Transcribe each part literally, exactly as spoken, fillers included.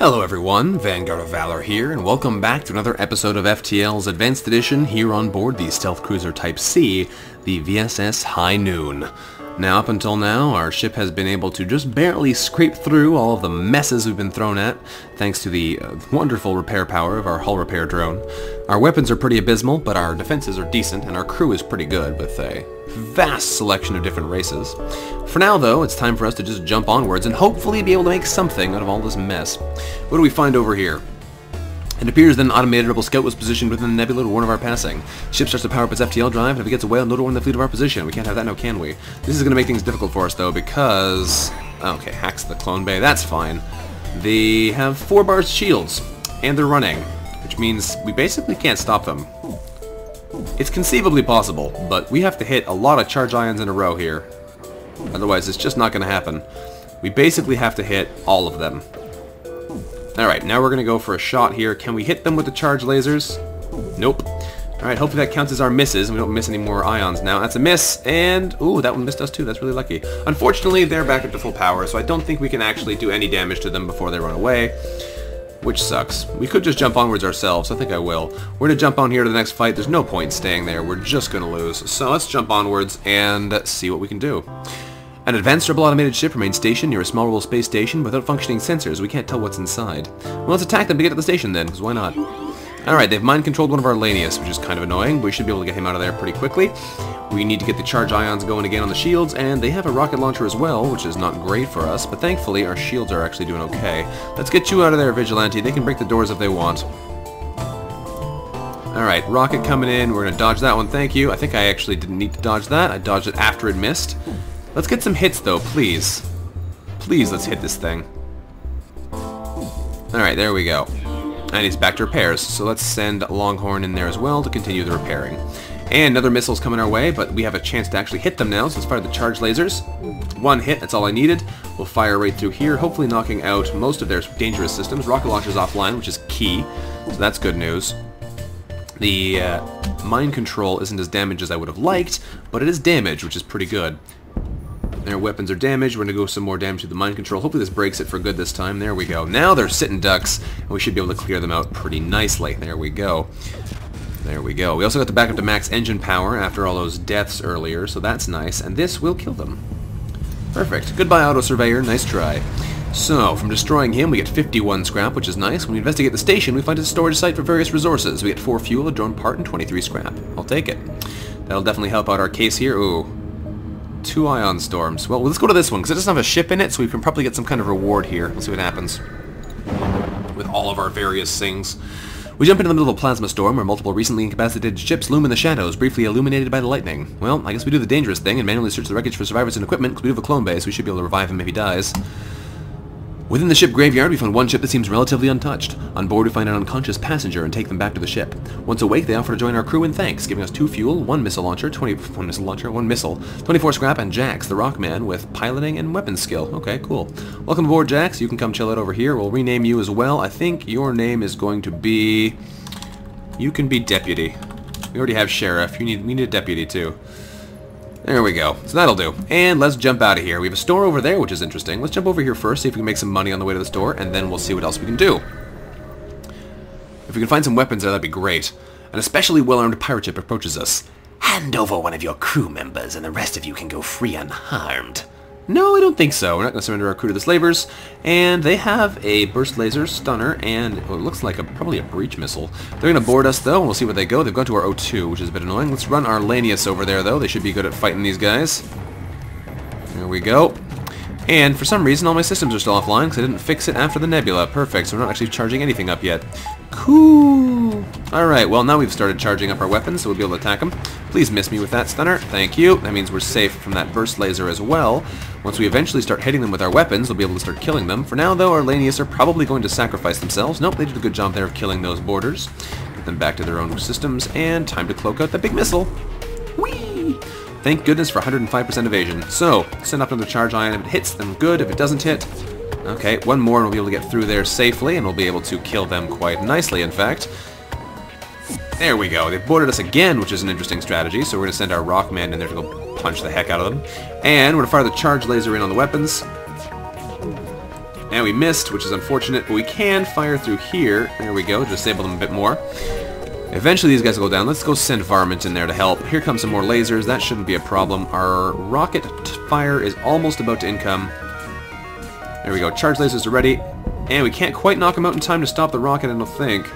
Hello everyone, Vanguard of Valor here, and welcome back to another episode of F T L's Advanced Edition here on board the Stealth Cruiser Type C, the V S S High Noon. Now, up until now, our ship has been able to just barely scrape through all of the messes we've been thrown at, thanks to the uh, wonderful repair power of our hull repair drone. Our weapons are pretty abysmal, but our defenses are decent, and our crew is pretty good, with a vast selection of different races. For now, though, it's time for us to just jump onwards and hopefully be able to make something out of all this mess. What do we find over here? It appears that an automated Rebel Scout was positioned within the nebula to warn of our passing. The ship starts to power up its F T L drive, and if it gets away, it'll notify the fleet of our position. We can't have that now, can we? This is going to make things difficult for us, though, because... okay, hacks the clone bay, that's fine. They have four bars of shields, and they're running, which means we basically can't stop them. It's conceivably possible, but we have to hit a lot of charge ions in a row here. Otherwise, it's just not going to happen. We basically have to hit all of them. Alright, now we're going to go for a shot here. Can we hit them with the charge lasers? Nope. Alright, hopefully that counts as our misses, and we don't miss any more ions now. That's a miss, and... ooh, that one missed us too. That's really lucky. Unfortunately, they're back up to full power, so I don't think we can actually do any damage to them before they run away, which sucks. We could just jump onwards ourselves. I think I will. We're going to jump on here to the next fight. There's no point staying there. We're just going to lose. So let's jump onwards and see what we can do. An advanced Rebel automated ship remains stationed near a small Rebel space station without functioning sensors. We can't tell what's inside. Well, let's attack them to get to the station then, because why not? Alright, they've mind-controlled one of our Lanius, which is kind of annoying, but we should be able to get him out of there pretty quickly. We need to get the charge ions going again on the shields, and they have a rocket launcher as well, which is not great for us, but thankfully our shields are actually doing okay. Let's get you out of there, Vigilante. They can break the doors if they want. Alright, rocket coming in. We're going to dodge that one, thank you. I think I actually didn't need to dodge that. I dodged it after it missed. Let's get some hits, though, please. Please, let's hit this thing. Alright, there we go. And he's back to repairs, so let's send Longhorn in there as well to continue the repairing. And another missile's coming our way, but we have a chance to actually hit them now, so let's fire the charge lasers. One hit, that's all I needed. We'll fire right through here, hopefully knocking out most of their dangerous systems. Rocket launcher's offline, which is key, so that's good news. The uh, mind control isn't as damaged as I would have liked, but it is damage, which is pretty good. Their weapons are damaged. We're going to go some more damage to the mind control. Hopefully this breaks it for good this time. There we go. Now they're sitting ducks, and we should be able to clear them out pretty nicely. There we go. There we go. We also got the backup to max engine power after all those deaths earlier, so that's nice. And this will kill them. Perfect. Goodbye, Auto-Surveyor. Nice try. So, from destroying him, we get fifty-one scrap, which is nice. When we investigate the station, we find a storage site for various resources. We get four fuel, a drone part, and twenty-three scrap. I'll take it. That'll definitely help out our case here. Ooh. Two ion storms. Well, let's go to this one, because it doesn't have a ship in it, so we can probably get some kind of reward here. Let's see what happens with all of our various things. We jump into the middle of a plasma storm, where multiple recently incapacitated ships loom in the shadows, briefly illuminated by the lightning. Well, I guess we do the dangerous thing and manually search the wreckage for survivors and equipment, because we have a clone base. We should be able to revive him if he dies. Within the ship graveyard, we find one ship that seems relatively untouched. On board, we find an unconscious passenger and take them back to the ship. Once awake, they offer to join our crew in thanks, giving us two fuel, one missile launcher, twenty, one missile launcher, one missile, twenty-four scrap, and Jax, the Rockman, with piloting and weapons skill. Okay, cool. Welcome aboard, Jax. You can come chill out over here. We'll rename you as well. I think your name is going to be... you can be deputy. We already have sheriff. You need, we need a deputy, too. There we go. So that'll do. And let's jump out of here. We have a store over there, which is interesting. Let's jump over here first, see if we can make some money on the way to the store, and then we'll see what else we can do. If we can find some weapons there, that'd be great. An especially well-armed pirate ship approaches us. Hand over one of your crew members, and the rest of you can go free unharmed. No, I don't think so. We're not going to surrender our crew to the slavers. And they have a burst laser, stunner, and what looks like a, probably a breach missile. They're going to board us, though, and we'll see where they go. They've gone to our O two, which is a bit annoying. Let's run our Lanius over there, though. They should be good at fighting these guys. There we go. And for some reason, all my systems are still offline because I didn't fix it after the nebula. Perfect, so we're not actually charging anything up yet. Cool. Alright, well, now we've started charging up our weapons, so we'll be able to attack them. Please miss me with that stunner. Thank you. That means we're safe from that burst laser as well. Once we eventually start hitting them with our weapons, we'll be able to start killing them. For now, though, our Lanius are probably going to sacrifice themselves. Nope, they did a good job there of killing those boarders. Get them back to their own systems, and time to cloak out that big missile. Whee! Thank goodness for one hundred five percent evasion. So, send up another charge ion. If it hits, then good. If it doesn't hit... okay, one more and we'll be able to get through there safely, and we'll be able to kill them quite nicely, in fact. There we go. They've boarded us again, which is an interesting strategy, so we're going to send our Rockman in there to go punch the heck out of them. And we're going to fire the charge laser in on the weapons. And we missed, which is unfortunate, but we can fire through here. There we go, disable them a bit more. Eventually these guys will go down. Let's go send Varmint in there to help. Here comes some more lasers. That shouldn't be a problem. Our rocket fire is almost about to income. There we go. Charge lasers are ready. And we can't quite knock them out in time to stop the rocket, I don't think.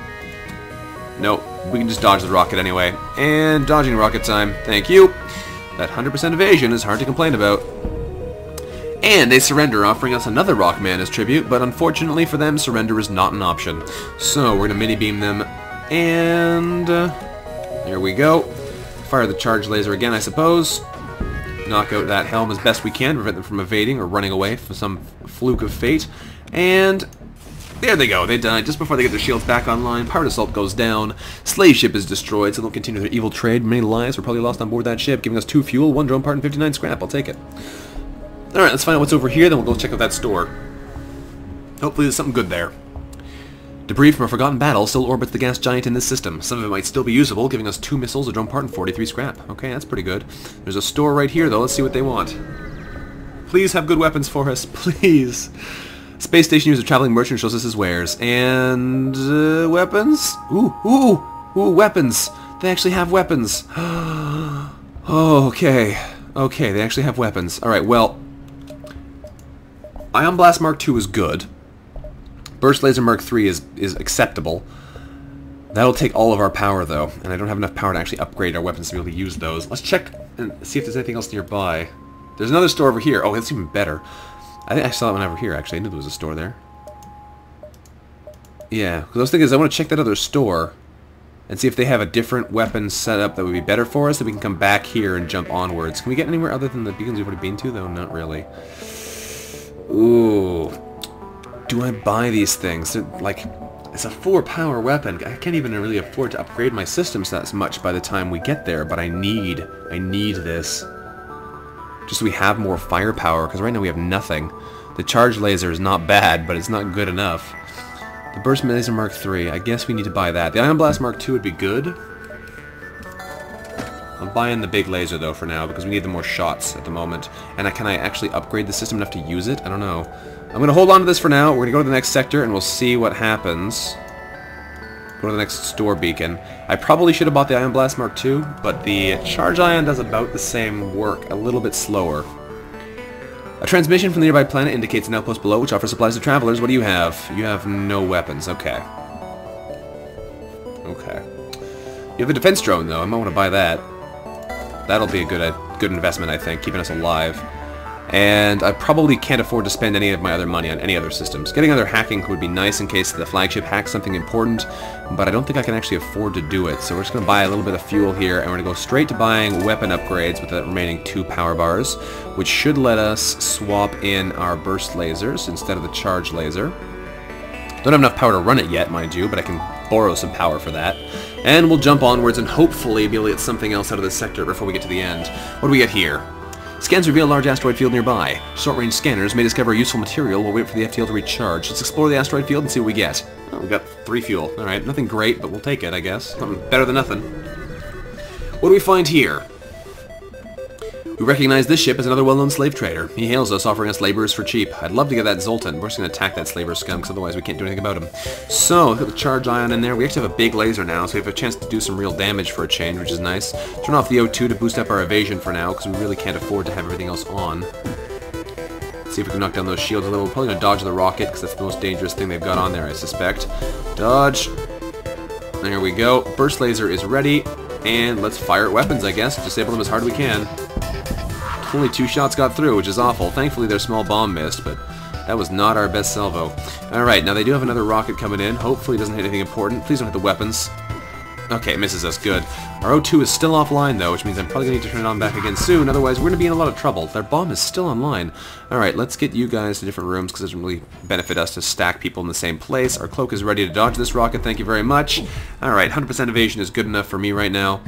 Nope. We can just dodge the rocket anyway. And dodging rocket time. Thank you. That one hundred percent evasion is hard to complain about. And they surrender, offering us another Rockman as tribute, but unfortunately for them, surrender is not an option. So we're going to mini-beam them, and uh, there we go. Fire the charge laser again, I suppose. Knock out that helm as best we can, prevent them from evading or running away for some fluke of fate. And there they go, they died just before they get their shields back online. Pirate Assault goes down, slave ship is destroyed, so they'll continue their evil trade. Many lives were probably lost on board that ship, giving us two fuel, one drone part, and fifty-nine scrap. I'll take it. Alright, let's find out what's over here, then we'll go check out that store. Hopefully there's something good there. Debris from a forgotten battle still orbits the gas giant in this system. Some of it might still be usable, giving us two missiles, a drone part, and forty-three scrap. Okay, that's pretty good. There's a store right here, though. Let's see what they want. Please have good weapons for us. Please. Space station user traveling merchant shows us his wares. And... Uh, weapons? Ooh, ooh, ooh, weapons. They actually have weapons. Okay. Okay, they actually have weapons. Alright, well... Ion Blast Mark two is good. Burst Laser Mark three is, is acceptable. That'll take all of our power, though. And I don't have enough power to actually upgrade our weapons to be able to use those. Let's check and see if there's anything else nearby. There's another store over here. Oh, that's even better. I think I saw that one over here, actually. I knew there was a store there. Yeah, because I was thinking, I want to check that other store and see if they have a different weapon setup that would be better for us, that we can come back here and jump onwards. Can we get anywhere other than the beacons we've already been to, though? Not really. Ooh, do I buy these things? They're, like, it's a four-power weapon. I can't even really afford to upgrade my systems that much by the time we get there, but I need, I need this. Just so we have more firepower, because right now we have nothing. The charge laser is not bad, but it's not good enough. The Burst Laser Mark three, I guess we need to buy that. The Ion Blast Mark two would be good. I'm buying the big laser, though, for now, because we need the more shots at the moment. And I, can I actually upgrade the system enough to use it? I don't know. I'm going to hold on to this for now. We're going to go to the next sector, and we'll see what happens. Go to the next store beacon. I probably should have bought the Ion Blast Mark two, but the Charge Ion does about the same work, a little bit slower. A transmission from the nearby planet indicates an outpost below, which offers supplies to travelers. What do you have? You have no weapons. Okay. Okay. You have a defense drone, though. I might want to buy that. That'll be a good a good investment, I think, keeping us alive. And I probably can't afford to spend any of my other money on any other systems. Getting other hacking would be nice in case the flagship hacks something important, but I don't think I can actually afford to do it. So we're just going to buy a little bit of fuel here, and we're going to go straight to buying weapon upgrades with the remaining two power bars, which should let us swap in our burst lasers instead of the charge laser. Don't have enough power to run it yet, mind you, but I can borrow some power for that. And we'll jump onwards and hopefully be able to get something else out of this sector before we get to the end. What do we get here? Scans reveal a large asteroid field nearby. Short-range scanners may discover useful material while waiting for the F T L to recharge. Let's explore the asteroid field and see what we get. Oh, we got three fuel. Alright, nothing great, but we'll take it, I guess. Something better than nothing. What do we find here? We recognize this ship as another well-known slave trader. He hails us, offering us laborers for cheap. I'd love to get that Zoltan. We're just going to attack that slaver scum, because otherwise we can't do anything about him. So, we've got the charge ion in there. We actually have a big laser now, so we have a chance to do some real damage for a change, which is nice. Turn off the O two to boost up our evasion for now, because we really can't afford to have everything else on. Let's see if we can knock down those shields a little. We're probably going to dodge the rocket, because that's the most dangerous thing they've got on there, I suspect. Dodge. There we go. Burst laser is ready. And let's fire at weapons, I guess. Disable them as hard as we can. Only two shots got through, which is awful. Thankfully, their small bomb missed, but that was not our best salvo. Alright, now they do have another rocket coming in. Hopefully it doesn't hit anything important. Please don't hit the weapons. Okay, it misses us. Good. Our O two is still offline, though, which means I'm probably going to need to turn it on back again soon. Otherwise, we're going to be in a lot of trouble. Their bomb is still online. Alright, let's get you guys to different rooms, because it doesn't really benefit us to stack people in the same place. Our cloak is ready to dodge this rocket. Thank you very much. Alright, one hundred percent evasion is good enough for me right now.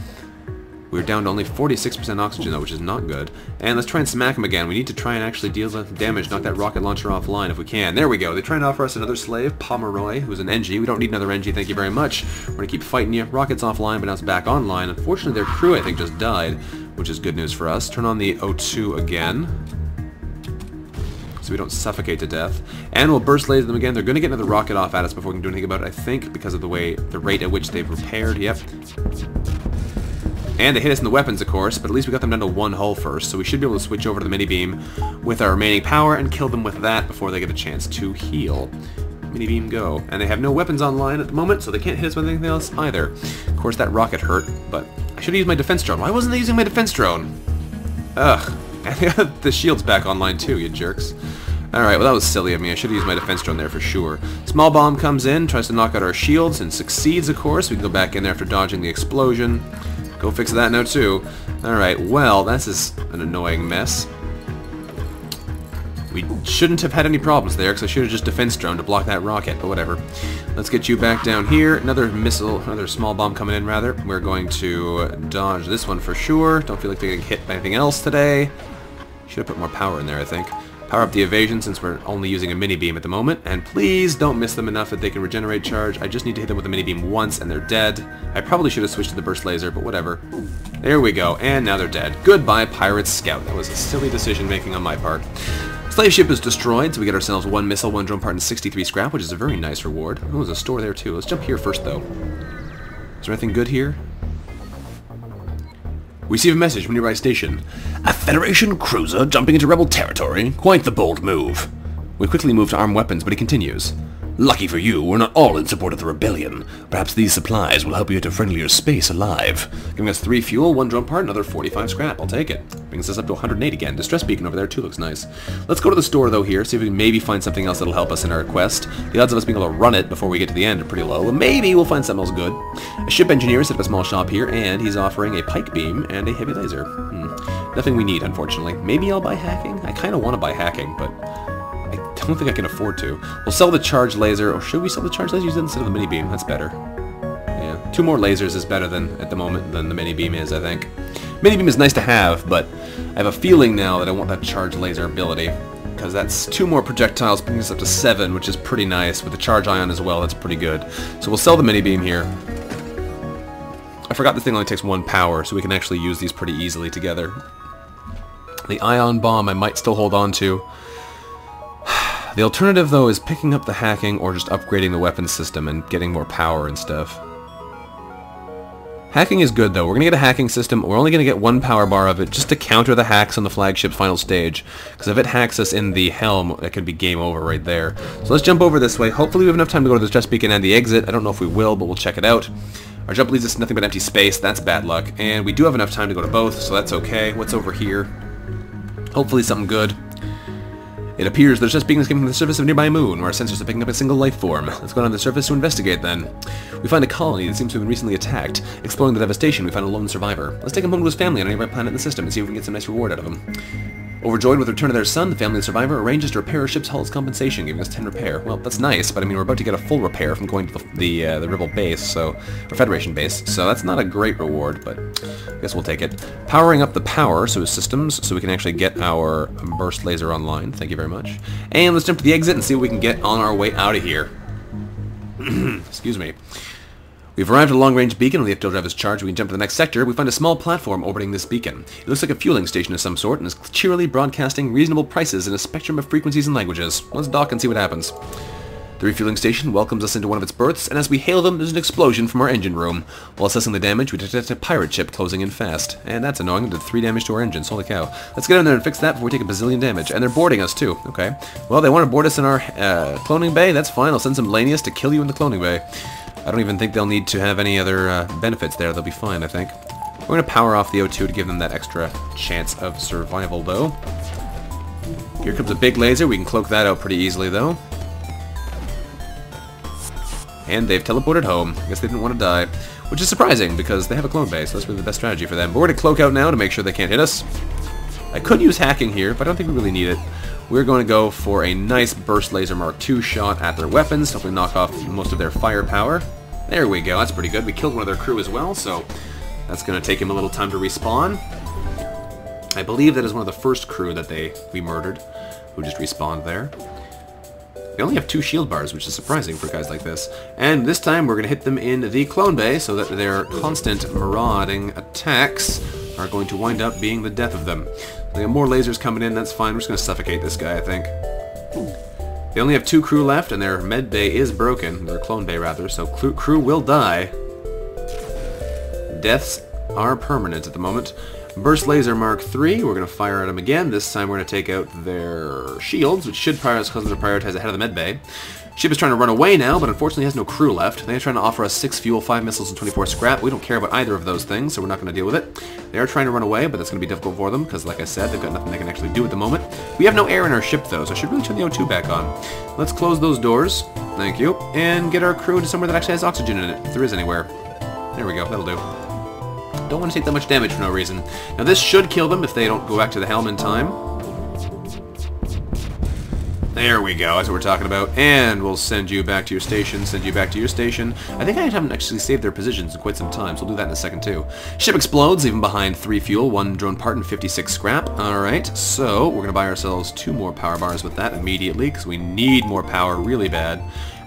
We're down to only forty-six percent oxygen, though, which is not good. And let's try and smack him again. We need to try and actually deal some damage, knock that rocket launcher offline if we can. There we go. They try and offer us another slave, Pomeroy, who's an N G. We don't need another N G, thank you very much. We're going to keep fighting you. Rocket's offline, but now it's back online. Unfortunately, their crew, I think, just died, which is good news for us. Turn on the O two again. so we don't suffocate to death. And we'll burst laser them again. They're going to get another rocket off at us before we can do anything about it, I think, because of the way, the rate at which they've repaired. Yep. And they hit us in the weapons, of course, but at least we got them down to one hull first, so we should be able to switch over to the mini-beam with our remaining power and kill them with that before they get a chance to heal. Mini-beam, go. And they have no weapons online at the moment, so they can't hit us with anything else either. Of course, that rocket hurt, but I should have used my defense drone. Why wasn't I using my defense drone? Ugh. And the shield's back online, too, you jerks. Alright, well that was silly of me. I should have used my defense drone there for sure. Small bomb comes in, tries to knock out our shields, and succeeds, of course. We can go back in there after dodging the explosion. Go fix that now, too. Alright, well, this is an annoying mess. We shouldn't have had any problems there, because I should have just defense drone to block that rocket, but whatever. Let's get you back down here. Another missile, another small bomb coming in, rather. We're going to dodge this one for sure. Don't feel like they're getting hit by anything else today. Should have put more power in there, I think. Power up the evasion, since we're only using a mini-beam at the moment. And please don't miss them enough that they can regenerate charge. I just need to hit them with a mini-beam once, and they're dead. I probably should have switched to the burst laser, but whatever. There we go, and now they're dead. Goodbye, Pirate Scout. That was a silly decision-making on my part. Slave ship is destroyed, so we get ourselves one missile, one drone part, and sixty-three scrap, which is a very nice reward. Oh, there's a store there, too. Let's jump here first, though. Is there anything good here? We receive a message from nearby station. A Federation cruiser jumping into Rebel territory. Quite the bold move. We quickly move to arm weapons, but he continues. Lucky for you, we're not all in support of the Rebellion. Perhaps these supplies will help you to friendlier space alive. Giving us three fuel, one drone part, another forty-five scrap. I'll take it. Brings us up to one hundred eight again. Distress beacon over there too looks nice. Let's go to the store though here, see if we can maybe find something else that'll help us in our quest. The odds of us being able to run it before we get to the end are pretty low. Maybe we'll find something else good. A ship engineer set up a small shop here, and he's offering a pike beam and a heavy laser. Hmm. Nothing we need, unfortunately. Maybe I'll buy hacking? I kind of want to buy hacking, but I don't think I can afford to. We'll sell the charge laser, or should we sell the charge laser instead of the mini beam? That's better. Yeah, two more lasers is better than at the moment than the mini beam is, I think. Mini beam is nice to have, but I have a feeling now that I want that charge laser ability because that's two more projectiles, brings us up to seven, which is pretty nice. With the charge ion as well, that's pretty good. So we'll sell the mini beam here. I forgot this thing only takes one power, so we can actually use these pretty easily together. The ion bomb I might still hold on to. The alternative, though, is picking up the hacking or just upgrading the weapons system and getting more power and stuff. Hacking is good, though. We're going to get a hacking system. We're only going to get one power bar of it just to counter the hacks on the flagship's final stage. Because if it hacks us in the helm, it could be game over right there. So let's jump over this way. Hopefully we have enough time to go to the distress beacon and the exit. I don't know if we will, but we'll check it out. Our jump leaves us to nothing but empty space. That's bad luck. And we do have enough time to go to both, so that's okay. What's over here? Hopefully something good. It appears there's just beacon escaping from the surface of nearby moon, where our sensors are picking up a single life form. Let's go down to the surface to investigate, then. We find a colony that seems to have been recently attacked. Exploring the devastation, we find a lone survivor. Let's take him home to his family on a nearby planet in the system and see if we can get some nice reward out of him. Overjoyed with the return of their son, the family of the survivor arranges to repair a ship's hull as compensation, giving us ten repair. Well, that's nice, but I mean, we're about to get a full repair from going to the, the, uh, the Rebel base, so, or Federation base, so that's not a great reward, but I guess we'll take it. Powering up the power, so his systems, so we can actually get our burst laser online. Thank you very much. And let's jump to the exit and see what we can get on our way out of here. Excuse me. We've arrived at a long-range beacon. When the F T L drive is charged, we can jump to the next sector. We find a small platform orbiting this beacon. It looks like a fueling station of some sort and is cheerily broadcasting reasonable prices in a spectrum of frequencies and languages. Let's dock and see what happens. The refueling station welcomes us into one of its berths, and as we hail them, there's an explosion from our engine room. While assessing the damage, we detect a pirate ship closing in fast. And that's annoying. It did three damage to our engines. Holy cow. Let's get in there and fix that before we take a bazillion damage. And they're boarding us, too. Okay. Well, they want to board us in our uh, cloning bay. That's fine. I'll send some Lanius to kill you in the cloning bay. I don't even think they'll need to have any other uh, benefits there. They'll be fine, I think. We're going to power off the O two to give them that extra chance of survival, though. Here comes a big laser. We can cloak that out pretty easily, though. And they've teleported home. I guess they didn't want to die. Which is surprising, because they have a clone base. So that's really the best strategy for them. But we're going to cloak out now to make sure they can't hit us. I could use hacking here, but I don't think we really need it. We're going to go for a nice Burst Laser Mark two shot at their weapons, hopefully knock off most of their firepower. There we go, that's pretty good. We killed one of their crew as well, so that's going to take him a little time to respawn. I believe that is one of the first crew that they we murdered, who just respawned there. They only have two shield bars, which is surprising for guys like this. And this time we're going to hit them in the clone bay so that their constant marauding attacks are going to wind up being the death of them. They got more lasers coming in, that's fine. We're just going to suffocate this guy, I think. They only have two crew left, and their med bay is broken. Their clone bay, rather, so crew will die. Deaths are permanent at the moment. Burst Laser Mark three, we're going to fire at them again. This time we're going to take out their shields, which should prioritize ahead of the med bay. Ship is trying to run away now, but unfortunately has no crew left. They're trying to offer us six fuel, five missiles, and twenty-four scrap. We don't care about either of those things, so we're not going to deal with it. They are trying to run away, but that's going to be difficult for them, because like I said, they've got nothing they can actually do at the moment. We have no air in our ship, though, so I should really turn the O two back on. Let's close those doors, thank you, and get our crew into somewhere that actually has oxygen in it, if there is anywhere. There we go, that'll do. Don't want to take that much damage for no reason. Now this should kill them if they don't go back to the helm in time. There we go, that's what we're talking about. And we'll send you back to your station, send you back to your station. I think I haven't actually saved their positions in quite some time, so we'll do that in a second too. Ship explodes, leaving behind three fuel, one drone part, and fifty-six scrap. Alright, so we're going to buy ourselves two more power bars with that immediately, because we need more power really bad.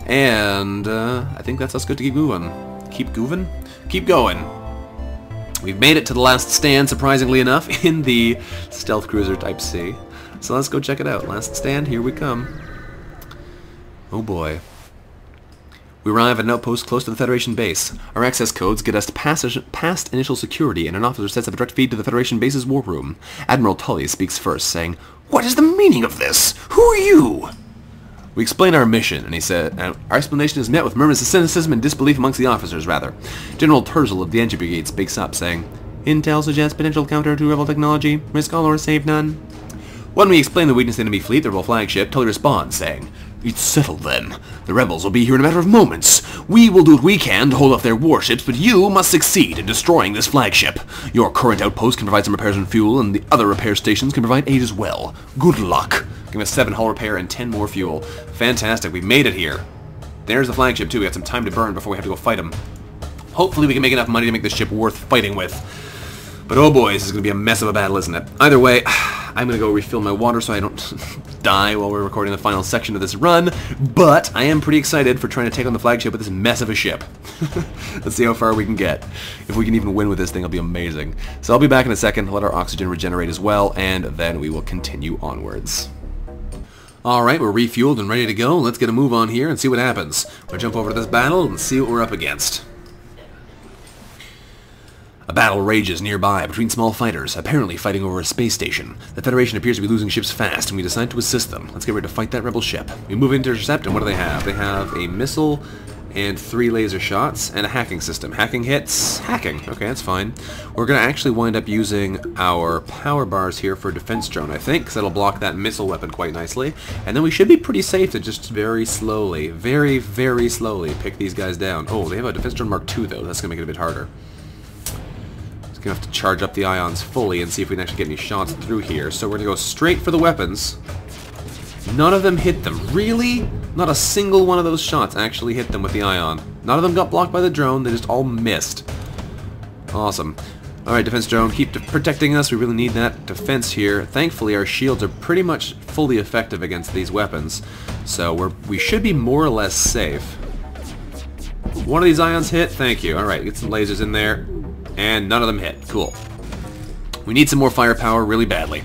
And uh, I think that's us good to keep moving. Keep goovin'? Keep going. We've made it to the last stand, surprisingly enough, in the Stealth Cruiser Type C. So let's go check it out. Last stand, here we come. Oh boy. We arrive at an outpost close to the Federation base. Our access codes get us past, past initial security, and an officer sets up a direct feed to the Federation base's war room. Admiral Tully speaks first, saying, "What is the meaning of this? Who are you?" We explain our mission, and he said, and our explanation is met with murmurs of cynicism and disbelief amongst the officers, rather. General Terzel of the N G Brigade speaks up, saying, "Intel suggests potential counter to Rebel technology. Risk all or save none." When we explain the weakness of the enemy fleet, the Rebel Flagship, Tully responds, saying, "It's settled then. The Rebels will be here in a matter of moments. We will do what we can to hold off their warships, but you must succeed in destroying this flagship. Your current outpost can provide some repairs and fuel, and the other repair stations can provide aid as well. Good luck." Give us seven hull repair and ten more fuel. Fantastic, we made it here. There's the flagship too, we got some time to burn before we have to go fight them. Hopefully we can make enough money to make this ship worth fighting with. But oh boy, this is going to be a mess of a battle, isn't it? Either way, I'm going to go refill my water so I don't die while we're recording the final section of this run, but I am pretty excited for trying to take on the flagship with this mess of a ship. Let's see how far we can get. If we can even win with this thing, it'll be amazing. So I'll be back in a second, let our oxygen regenerate as well, and then we will continue onwards. Alright, we're refueled and ready to go. Let's get a move on here and see what happens. We'll jump over to this battle and see what we're up against. A battle rages nearby between small fighters, apparently fighting over a space station. The Federation appears to be losing ships fast, and we decide to assist them. Let's get ready to fight that rebel ship. We move in to intercept, and what do they have? They have a missile and three laser shots and a hacking system. Hacking hits. Hacking. Okay, that's fine. We're going to actually wind up using our power bars here for defense drone, I think, because that'll block that missile weapon quite nicely. And then we should be pretty safe to just very slowly, very, very slowly pick these guys down. Oh, they have a defense drone Mark two, though. That's going to make it a bit harder. Gonna have to charge up the ions fully and see if we can actually get any shots through here. So we're gonna go straight for the weapons. None of them hit them. Really? Not a single one of those shots actually hit them with the ion. None of them got blocked by the drone. They just all missed. Awesome. Alright, defense drone, keep protecting us. We really need that defense here. Thankfully, our shields are pretty much fully effective against these weapons. So we're, we should be more or less safe. One of these ions hit? Thank you. Alright, get some lasers in there. And none of them hit. Cool. We need some more firepower really badly.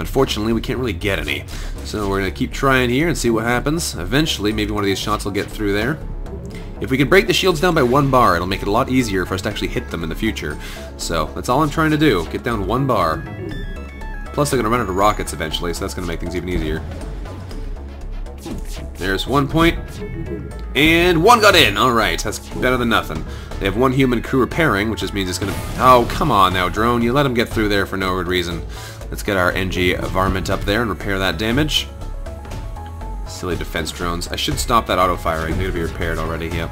Unfortunately, we can't really get any. So we're going to keep trying here and see what happens. Eventually, maybe one of these shots will get through there. If we can break the shields down by one bar, it'll make it a lot easier for us to actually hit them in the future. So that's all I'm trying to do. Get down one bar. Plus, they're going to run out of rockets eventually, so that's going to make things even easier. There's one point. And one got in! Alright, that's better than nothing. They have one human crew repairing, which just means it's gonna... Oh, come on now, drone. You let them get through there for no good reason. Let's get our N G varmint up there and repair that damage. Silly defense drones. I should stop that auto-firing. They're gonna be repaired already, yep.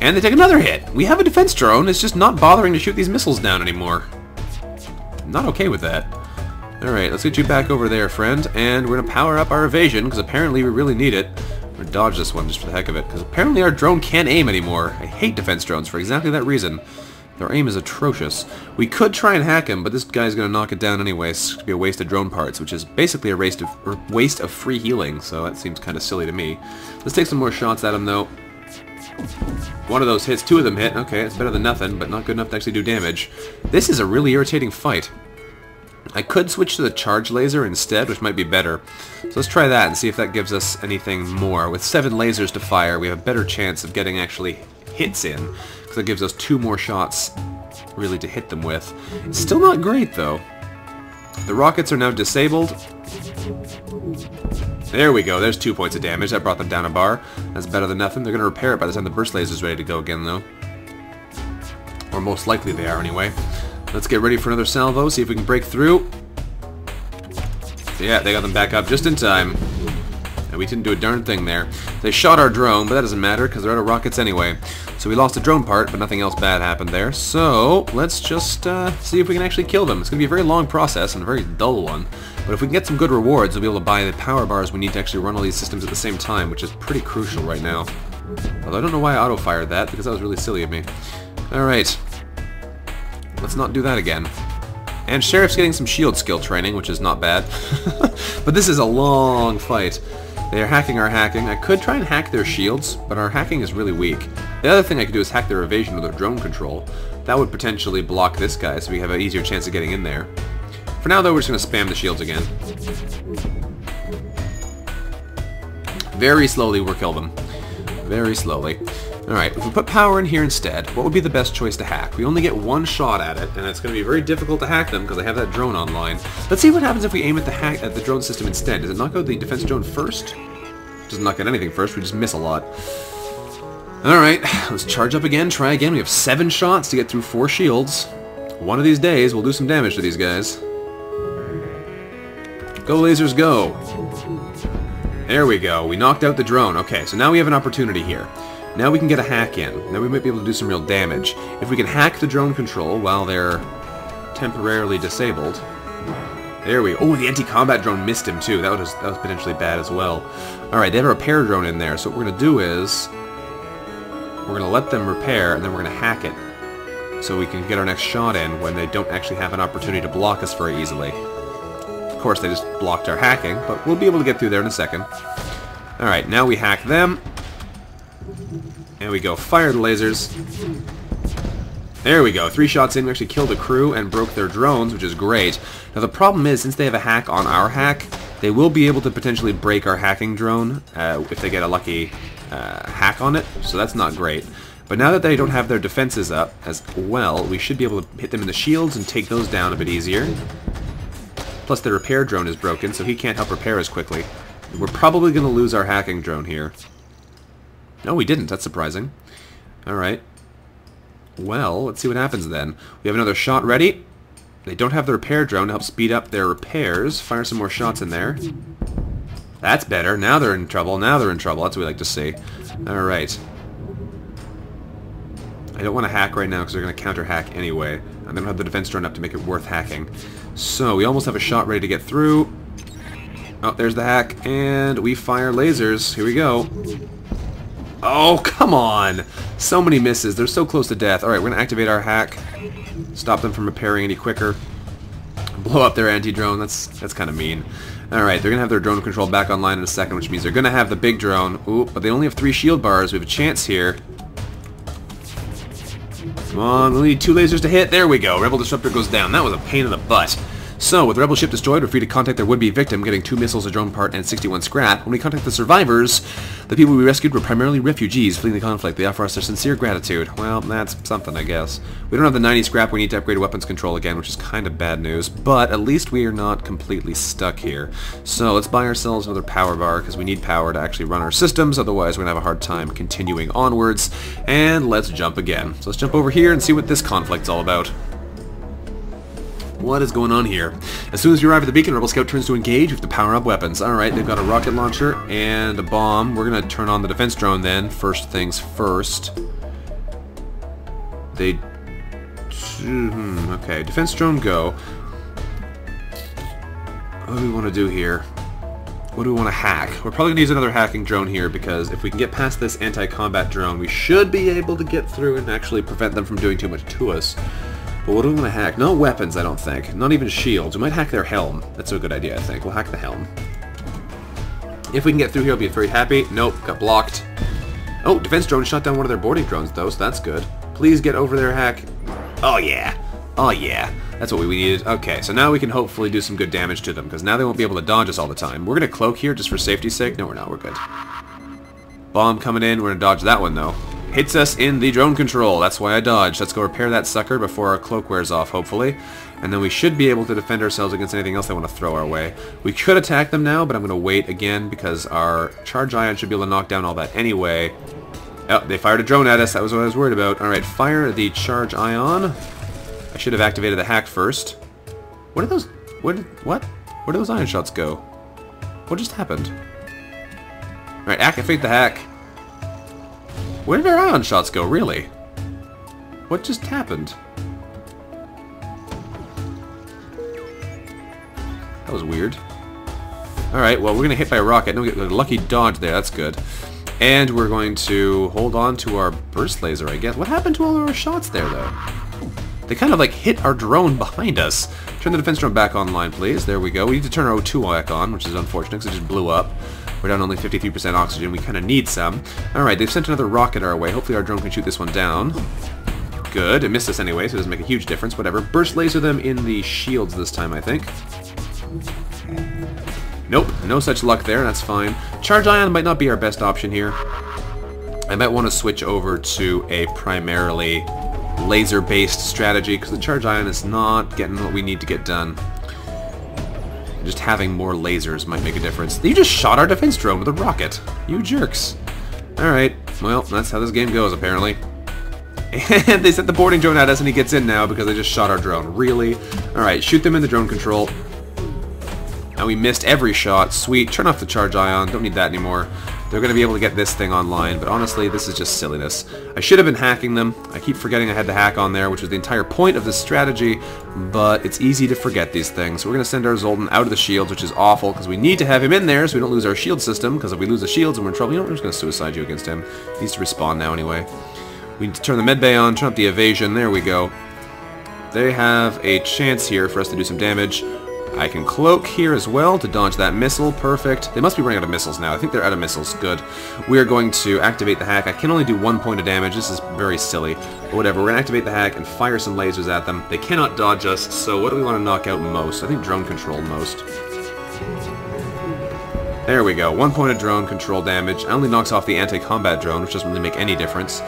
And they take another hit! We have a defense drone. It's just not bothering to shoot these missiles down anymore. I'm not okay with that. Alright, let's get you back over there, friend. And we're gonna power up our evasion, because apparently we really need it. Or dodge this one just for the heck of it, because apparently our drone can't aim anymore. I hate defense drones for exactly that reason. Their aim is atrocious. We could try and hack him, but this guy's going to knock it down anyway. It's going to be a waste of drone parts, which is basically a waste of, waste of free healing, so that seems kind of silly to me. Let's take some more shots at him, though. One of those hits, two of them hit. Okay, it's better than nothing, but not good enough to actually do damage. This is a really irritating fight. I could switch to the charge laser instead, which might be better. So let's try that and see if that gives us anything more. With seven lasers to fire, we have a better chance of getting actually hits in, because that gives us two more shots really to hit them with. It's still not great, though. The rockets are now disabled. There we go. There's two points of damage. That brought them down a bar. That's better than nothing. They're going to repair it by the time the burst laser is ready to go again, though. Or most likely they are, anyway. Let's get ready for another salvo, see if we can break through. Yeah, they got them back up just in time. And we didn't do a darn thing there. They shot our drone, but that doesn't matter because they're out of rockets anyway. So we lost the drone part, but nothing else bad happened there. So let's just uh, see if we can actually kill them. It's going to be a very long process and a very dull one. But if we can get some good rewards, we'll be able to buy the power bars we need to actually run all these systems at the same time, which is pretty crucial right now. Although I don't know why I auto-fired that, because that was really silly of me. Alright. Let's not do that again. And Sheriff's getting some shield skill training, which is not bad. But this is a long fight. They are hacking our hacking. I could try and hack their shields, but our hacking is really weak. The other thing I could do is hack their evasion with their drone control. That would potentially block this guy, so we have an easier chance of getting in there. For now, though, we're just going to spam the shields again. Very slowly we'll kill them. Very slowly. Alright, if we put power in here instead, what would be the best choice to hack? We only get one shot at it, and it's going to be very difficult to hack them because I have that drone online. Let's see what happens if we aim at the hack at the drone system instead. Does it knock out the defense drone first? Does it knock out anything first, we just miss a lot. Alright, let's charge up again, try again. We have seven shots to get through four shields. One of these days, we'll do some damage to these guys. Go lasers, go! There we go, we knocked out the drone. Okay, so now we have an opportunity here. Now we can get a hack in. Now we might be able to do some real damage. If we can hack the drone control while they're temporarily disabled. There we go. Oh, the anti-combat drone missed him too. That was, that was potentially bad as well. Alright, they have a repair drone in there. So what we're going to do is, we're going to let them repair and then we're going to hack it. So we can get our next shot in when they don't actually have an opportunity to block us very easily. Of course, they just blocked our hacking, but we'll be able to get through there in a second. Alright, now we hack them. There we go, fire the lasers. There we go, three shots in, we actually killed the crew and broke their drones, which is great. Now the problem is, since they have a hack on our hack, they will be able to potentially break our hacking drone uh, if they get a lucky uh, hack on it, so that's not great. But now that they don't have their defenses up as well, we should be able to hit them in the shields and take those down a bit easier. Plus the repair drone is broken, so he can't help repair as quickly. We're probably going to lose our hacking drone here. No, we didn't. That's surprising. Alright. Well, let's see what happens then. We have another shot ready. They don't have the repair drone to help speed up their repairs. Fire some more shots in there. That's better. Now they're in trouble. Now they're in trouble. That's what we like to see. Alright. I don't want to hack right now because they're going to counter-hack anyway. And they don't have the defense drone up to make it worth hacking. So, we almost have a shot ready to get through. Oh, there's the hack. And we fire lasers. Here we go. Oh, come on! So many misses. They're so close to death. Alright, we're going to activate our hack. Stop them from repairing any quicker. Blow up their anti-drone. That's that's kind of mean. Alright, they're going to have their drone control back online in a second, which means they're going to have the big drone. Ooh, but they only have three shield bars. We have a chance here. Come on, we need two lasers to hit. There we go. Rebel Disruptor goes down. That was a pain in the butt. So, with Rebel Ship destroyed, we're free to contact their would-be victim, getting two missiles, a drone part, and sixty-one scrap. When we contact the survivors, the people we rescued were primarily refugees fleeing the conflict. They offer us their sincere gratitude. Well, that's something, I guess. We don't have the ninety scrap we need to upgrade weapons control again, which is kind of bad news, but at least we are not completely stuck here. So, let's buy ourselves another power bar, because we need power to actually run our systems, otherwise we're going to have a hard time continuing onwards. And let's jump again. So let's jump over here and see what this conflict's all about. What is going on here? As soon as we arrive at the beacon, Rebel Scout turns to engage with the power-up weapons. Alright, they've got a rocket launcher and a bomb. We're going to turn on the defense drone then. First things first. They... Hmm, okay, defense drone go. What do we want to do here? What do we want to hack? We're probably going to use another hacking drone here because if we can get past this anti-combat drone, we should be able to get through and actually prevent them from doing too much to us. But what do we want to hack? No weapons, I don't think. Not even shields. We might hack their helm. That's a good idea, I think. We'll hack the helm. If we can get through here, I'll be very happy. Nope, got blocked. Oh, defense drone shot down one of their boarding drones, though, so that's good. Please get over there, hack. Oh, yeah. Oh, yeah. That's what we needed. Okay, so now we can hopefully do some good damage to them, because now they won't be able to dodge us all the time. We're going to cloak here just for safety's sake. No, we're not. We're good. Bomb coming in. We're going to dodge that one, though. Hits us in the drone control. That's why I dodged. Let's go repair that sucker before our cloak wears off, hopefully. And then we should be able to defend ourselves against anything else they want to throw our way. We could attack them now, but I'm going to wait again, because our charge ion should be able to knock down all that anyway. Oh, they fired a drone at us. That was what I was worried about. Alright, fire the charge ion. I should have activated the hack first. What are those... What? What? Where do those ion shots go? What just happened? Alright, activate the hack. Where did our ion shots go, really? What just happened? That was weird. Alright, well, we're going to hit by a rocket. No, we get a lucky dodge there. That's good. And we're going to hold on to our burst laser, I guess. What happened to all our shots there, though? They kind of, like, hit our drone behind us. Turn the defense drone back online, please. There we go. We need to turn our O two back on, which is unfortunate because it just blew up. We're down only fifty-three percent oxygen. We kind of need some. Alright, they've sent another rocket our way. Hopefully our drone can shoot this one down. Good. It missed us anyway, so it doesn't make a huge difference. Whatever. Burst laser them in the shields this time, I think. Nope. No such luck there. That's fine. Charge ion might not be our best option here. I might want to switch over to a primarily laser-based strategy, because the charge ion is not getting what we need to get done. Just having more lasers might make a difference. You just shot our defense drone with a rocket. You jerks. Alright, well, that's how this game goes, apparently. And they sent the boarding drone at us, and he gets in now because they just shot our drone. Really? Alright, shoot them in the drone control. Now we missed every shot. Sweet. Turn off the charge ion. Don't need that anymore. They're going to be able to get this thing online, but honestly, this is just silliness. I should have been hacking them. I keep forgetting I had the hack on there, which was the entire point of this strategy, but it's easy to forget these things. So we're going to send our Zoltan out of the shields, which is awful, because we need to have him in there so we don't lose our shield system, because if we lose the shields and we're in trouble, you know, we're just going to suicide you against him. He needs to respawn now anyway. We need to turn the medbay on, turn up the evasion. There we go. They have a chance here for us to do some damage. I can cloak here as well to dodge that missile. Perfect. They must be running out of missiles now. I think they're out of missiles. Good. We are going to activate the hack. I can only do one point of damage. This is very silly. But whatever. We're going to activate the hack and fire some lasers at them. They cannot dodge us, so what do we want to knock out most? I think drone control most. There we go. One point of drone control damage. It only knocks off the anti-combat drone, which doesn't really make any difference.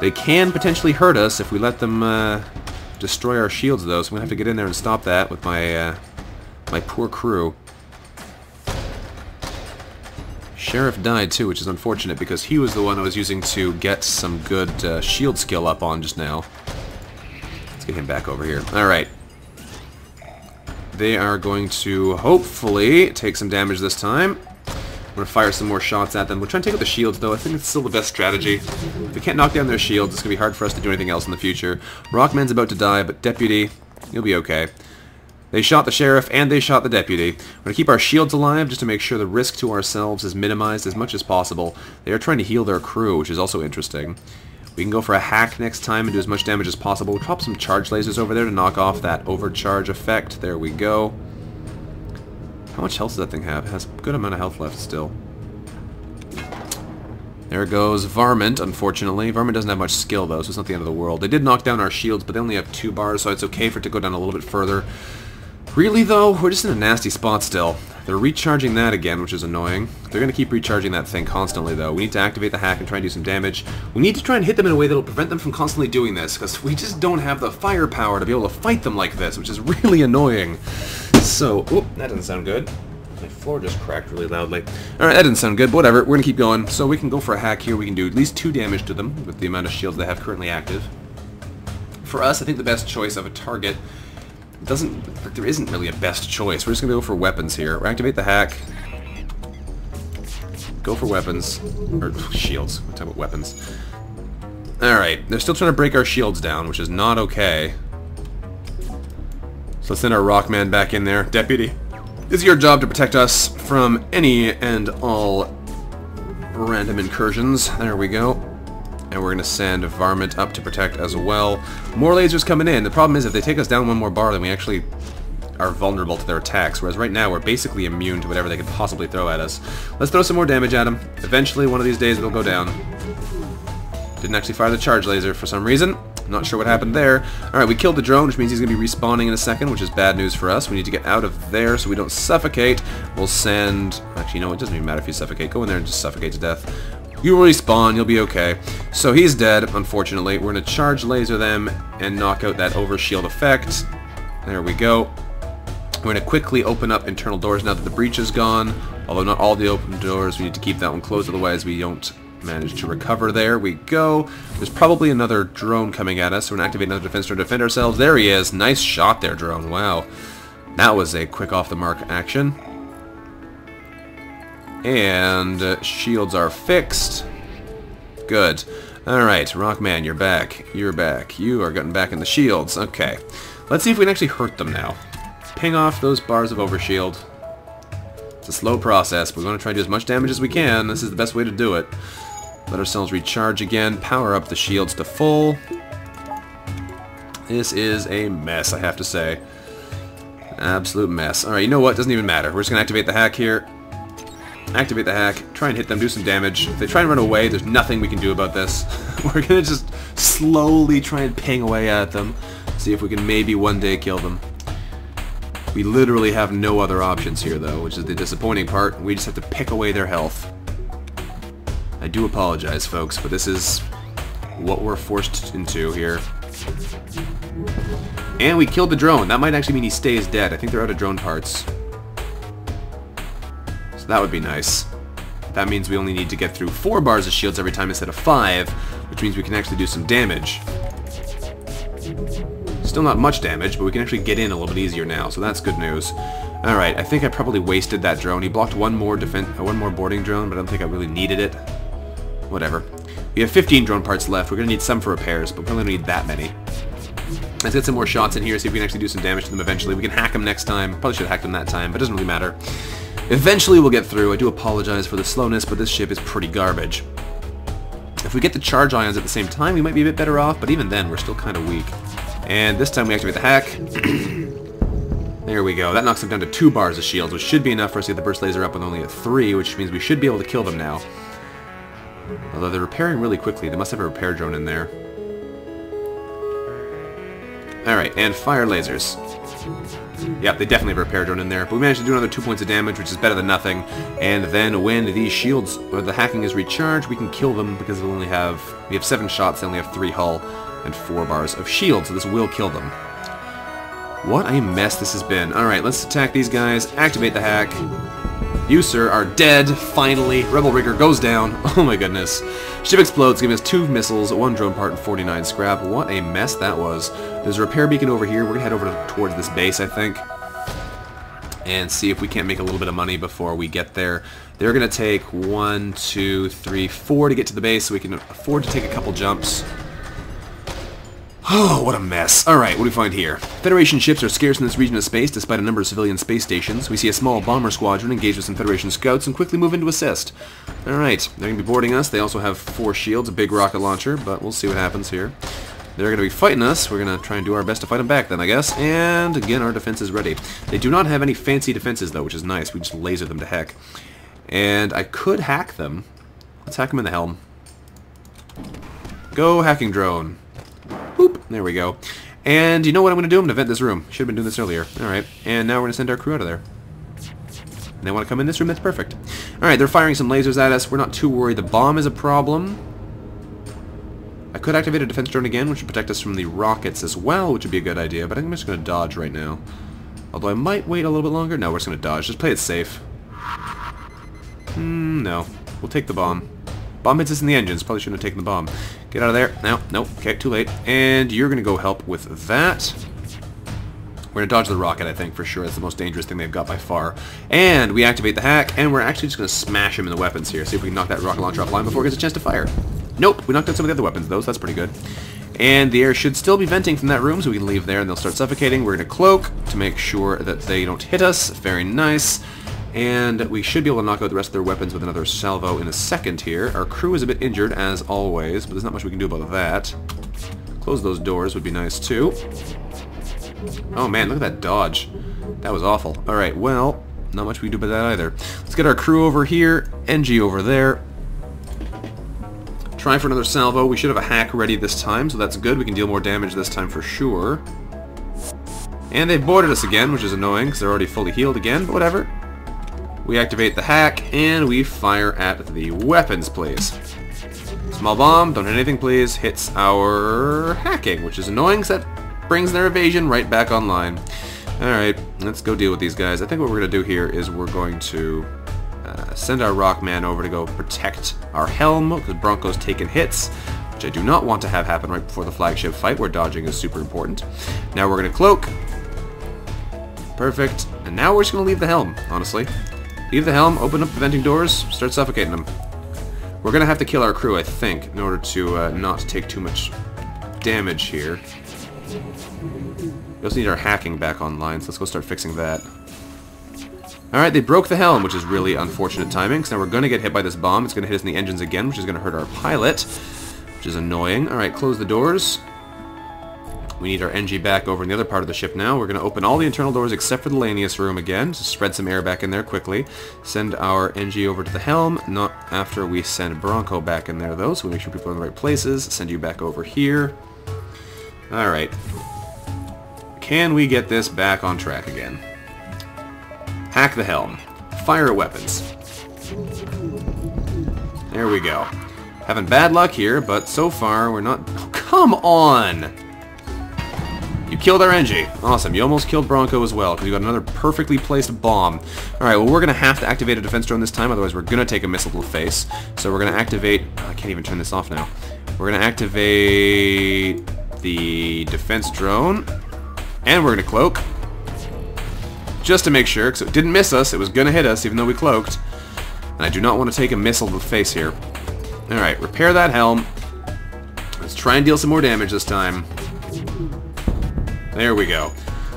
They can potentially hurt us if we let them uh, destroy our shields, though, so I'm going to have to get in there and stop that with my... Uh, My poor crew. Sheriff died too, which is unfortunate because he was the one I was using to get some good uh, shield skill up on just now. Let's get him back over here. Alright. They are going to hopefully take some damage this time. I'm going to fire some more shots at them. We're trying to take out the shields, though. I think it's still the best strategy. If we can't knock down their shields, it's going to be hard for us to do anything else in the future. Rockman's about to die, but Deputy, you'll be okay. They shot the sheriff, and they shot the deputy. We're going to keep our shields alive just to make sure the risk to ourselves is minimized as much as possible. They are trying to heal their crew, which is also interesting. We can go for a hack next time and do as much damage as possible. We'll pop some charge lasers over there to knock off that overcharge effect. There we go. How much health does that thing have? It has a good amount of health left still. There goes Varmint, unfortunately. Varmint doesn't have much skill, though, so it's not the end of the world. They did knock down our shields, but they only have two bars, so it's okay for it to go down a little bit further. Really, though, we're just in a nasty spot still. They're recharging that again, which is annoying. They're going to keep recharging that thing constantly, though. We need to activate the hack and try and do some damage. We need to try and hit them in a way that will prevent them from constantly doing this, because we just don't have the firepower to be able to fight them like this, which is really annoying. So, oop, that doesn't sound good. My floor just cracked really loudly. Alright, that didn't sound good, but whatever. We're going to keep going. So we can go for a hack here. We can do at least two damage to them with the amount of shields they have currently active. For us, I think the best choice of a target... Doesn't there isn't really a best choice. We're just gonna go for weapons here. We activate the hack. Go for weapons. Or shields. What type of weapons? Alright, they're still trying to break our shields down, which is not okay. So let's send our Rockman back in there. Deputy, it's your job to protect us from any and all random incursions. There we go. And we're going to send Varmint up to protect as well. More lasers coming in. The problem is if they take us down one more bar, then we actually are vulnerable to their attacks. Whereas right now, we're basically immune to whatever they could possibly throw at us. Let's throw some more damage at them. Eventually, one of these days, it'll go down. Didn't actually fire the charge laser for some reason. I'm not sure what happened there. Alright, we killed the drone, which means he's going to be respawning in a second, which is bad news for us. We need to get out of there so we don't suffocate. We'll send... Actually, you know, it doesn't even matter if you suffocate. Go in there and just suffocate to death. You will respawn. You'll be okay. So he's dead, unfortunately. We're going to charge laser them and knock out that overshield effect. There we go. We're going to quickly open up internal doors now that the breach is gone. Although not all the open doors. We need to keep that one closed, otherwise we don't... managed to recover. There we go. There's probably another drone coming at us, so we're gonna activate another defense drone to defend ourselves. There he is. Nice shot there, drone. Wow. That was a quick off-the-mark action. And uh, shields are fixed. Good. Alright, Rockman, you're back. You're back. You are getting back in the shields. Okay. Let's see if we can actually hurt them now. Let's ping off those bars of overshield. It's a slow process, but we're gonna try to do as much damage as we can. This is the best way to do it. Let ourselves recharge again, power up the shields to full. This is a mess, I have to say. Absolute mess. Alright, you know what? Doesn't even matter. We're just going to activate the hack here. Activate the hack, try and hit them, do some damage. If they try and run away, there's nothing we can do about this. We're going to just slowly try and ping away at them. See if we can maybe one day kill them. We literally have no other options here, though, which is the disappointing part. We just have to pick away their health. I do apologize, folks, but this is what we're forced into here. And we killed the drone. That might actually mean he stays dead. I think they're out of drone parts. So that would be nice. That means we only need to get through four bars of shields every time instead of five, which means we can actually do some damage. Still not much damage, but we can actually get in a little bit easier now, so that's good news. Alright, I think I probably wasted that drone. He blocked one more defense, one more boarding drone, but I don't think I really needed it. Whatever. We have fifteen drone parts left. We're going to need some for repairs, but we're going to need that many. Let's get some more shots in here, see if we can actually do some damage to them eventually. We can hack them next time. Probably should have hacked them that time, but it doesn't really matter. Eventually we'll get through. I do apologize for the slowness, but this ship is pretty garbage. If we get the charge ions at the same time, we might be a bit better off, but even then, we're still kind of weak. And this time we activate the hack. There we go. That knocks them down to two bars of shields, which should be enough for us to get the burst laser up with only a three, which means we should be able to kill them now. Although they're repairing really quickly. They must have a repair drone in there. Alright, and fire lasers. Yep, they definitely have a repair drone in there. But we managed to do another two points of damage, which is better than nothing. And then when these shields, or the hacking is recharged, we can kill them because we only have... We have seven shots, they only have three hull, and four bars of shield, so this will kill them. What a mess this has been. Alright, let's attack these guys. Activate the hack. You, sir, are dead, finally. Rebel Rigger goes down. Oh my goodness. Ship explodes, giving us two missiles, one drone part, and forty-nine scrap. What a mess that was. There's a repair beacon over here. We're going to head over to, towards this base, I think, and see if we can't make a little bit of money before we get there. They're going to take one, two, three, four to get to the base, so we can afford to take a couple jumps. Oh, what a mess. Alright, what do we find here? Federation ships are scarce in this region of space despite a number of civilian space stations. We see a small bomber squadron engage with some Federation scouts and quickly move in to assist. Alright, they're going to be boarding us. They also have four shields, a big rocket launcher, but we'll see what happens here. They're going to be fighting us. We're going to try and do our best to fight them back then, I guess. And again, our defense is ready. They do not have any fancy defenses, though, which is nice. We just laser them to heck. And I could hack them. Let's hack them in the helm. Go, hacking drone. Boop. There we go. And you know what I'm going to do? I'm going to vent this room. Should have been doing this earlier. Alright. And now we're going to send our crew out of there. And they want to come in this room? That's perfect. Alright, they're firing some lasers at us. We're not too worried. The bomb is a problem. I could activate a defense drone again, which would protect us from the rockets as well, which would be a good idea. But I think I'm just going to dodge right now. Although I might wait a little bit longer. No, we're just going to dodge. Just play it safe. Mm, no. We'll take the bomb. Bomb hits us in the engines. Probably shouldn't have taken the bomb. Get out of there. No, nope. Okay, too late. And you're going to go help with that. We're going to dodge the rocket, I think, for sure. That's the most dangerous thing they've got by far. And we activate the hack, and we're actually just going to smash him in the weapons here. See if we can knock that rocket launcher offline before it gets a chance to fire. Nope, we knocked out some of the other weapons, though, so that's pretty good. And the air should still be venting from that room, so we can leave there, and they'll start suffocating. We're going to cloak to make sure that they don't hit us. Very nice. And we should be able to knock out the rest of their weapons with another salvo in a second here. Our crew is a bit injured, as always, but there's not much we can do about that. Close those doors would be nice, too. Oh, man, look at that dodge. That was awful. All right, well, not much we can do about that either. Let's get our crew over here, N G over there. Try for another salvo. We should have a hack ready this time, so that's good. We can deal more damage this time for sure. And they've boarded us again, which is annoying because they're already fully healed again, but whatever. We activate the hack, and we fire at the weapons, please. Small bomb, don't hit anything, please. Hits our hacking, which is annoying because that brings their evasion right back online. Alright, let's go deal with these guys. I think what we're going to do here is we're going to uh, send our Rockman over to go protect our helm, because Bronco's taking hits, which I do not want to have happen right before the flagship fight, where dodging is super important. Now we're going to cloak. Perfect. And now we're just going to leave the helm, honestly. Leave the helm, open up the venting doors, start suffocating them. We're going to have to kill our crew, I think, in order to uh, not take too much damage here. We also need our hacking back online, so let's go start fixing that. Alright, they broke the helm, which is really unfortunate timing, because now we're going to get hit by this bomb. It's going to hit us in the engines again, which is going to hurt our pilot, which is annoying. Alright, close the doors. We need our N G back over in the other part of the ship now. We're going to open all the internal doors except for the Lanius room again. Just spread some air back in there quickly. Send our N G over to the helm. Not after we send Bronco back in there, though, so we make sure people are in the right places. Send you back over here. Alright. Can we get this back on track again? Hack the helm. Fire weapons. There we go. Having bad luck here, but so far we're not... Oh, come on! You killed our Engi. Awesome. You almost killed Bronco as well, because you got another perfectly placed bomb. Alright, well, we're going to have to activate a defense drone this time, otherwise we're going to take a missile to the face. So we're going to activate... I can't even turn this off now. We're going to activate the defense drone, and we're going to cloak. Just to make sure, because it didn't miss us. It was going to hit us, even though we cloaked. And I do not want to take a missile to the face here. Alright, repair that helm. Let's try and deal some more damage this time. There we go.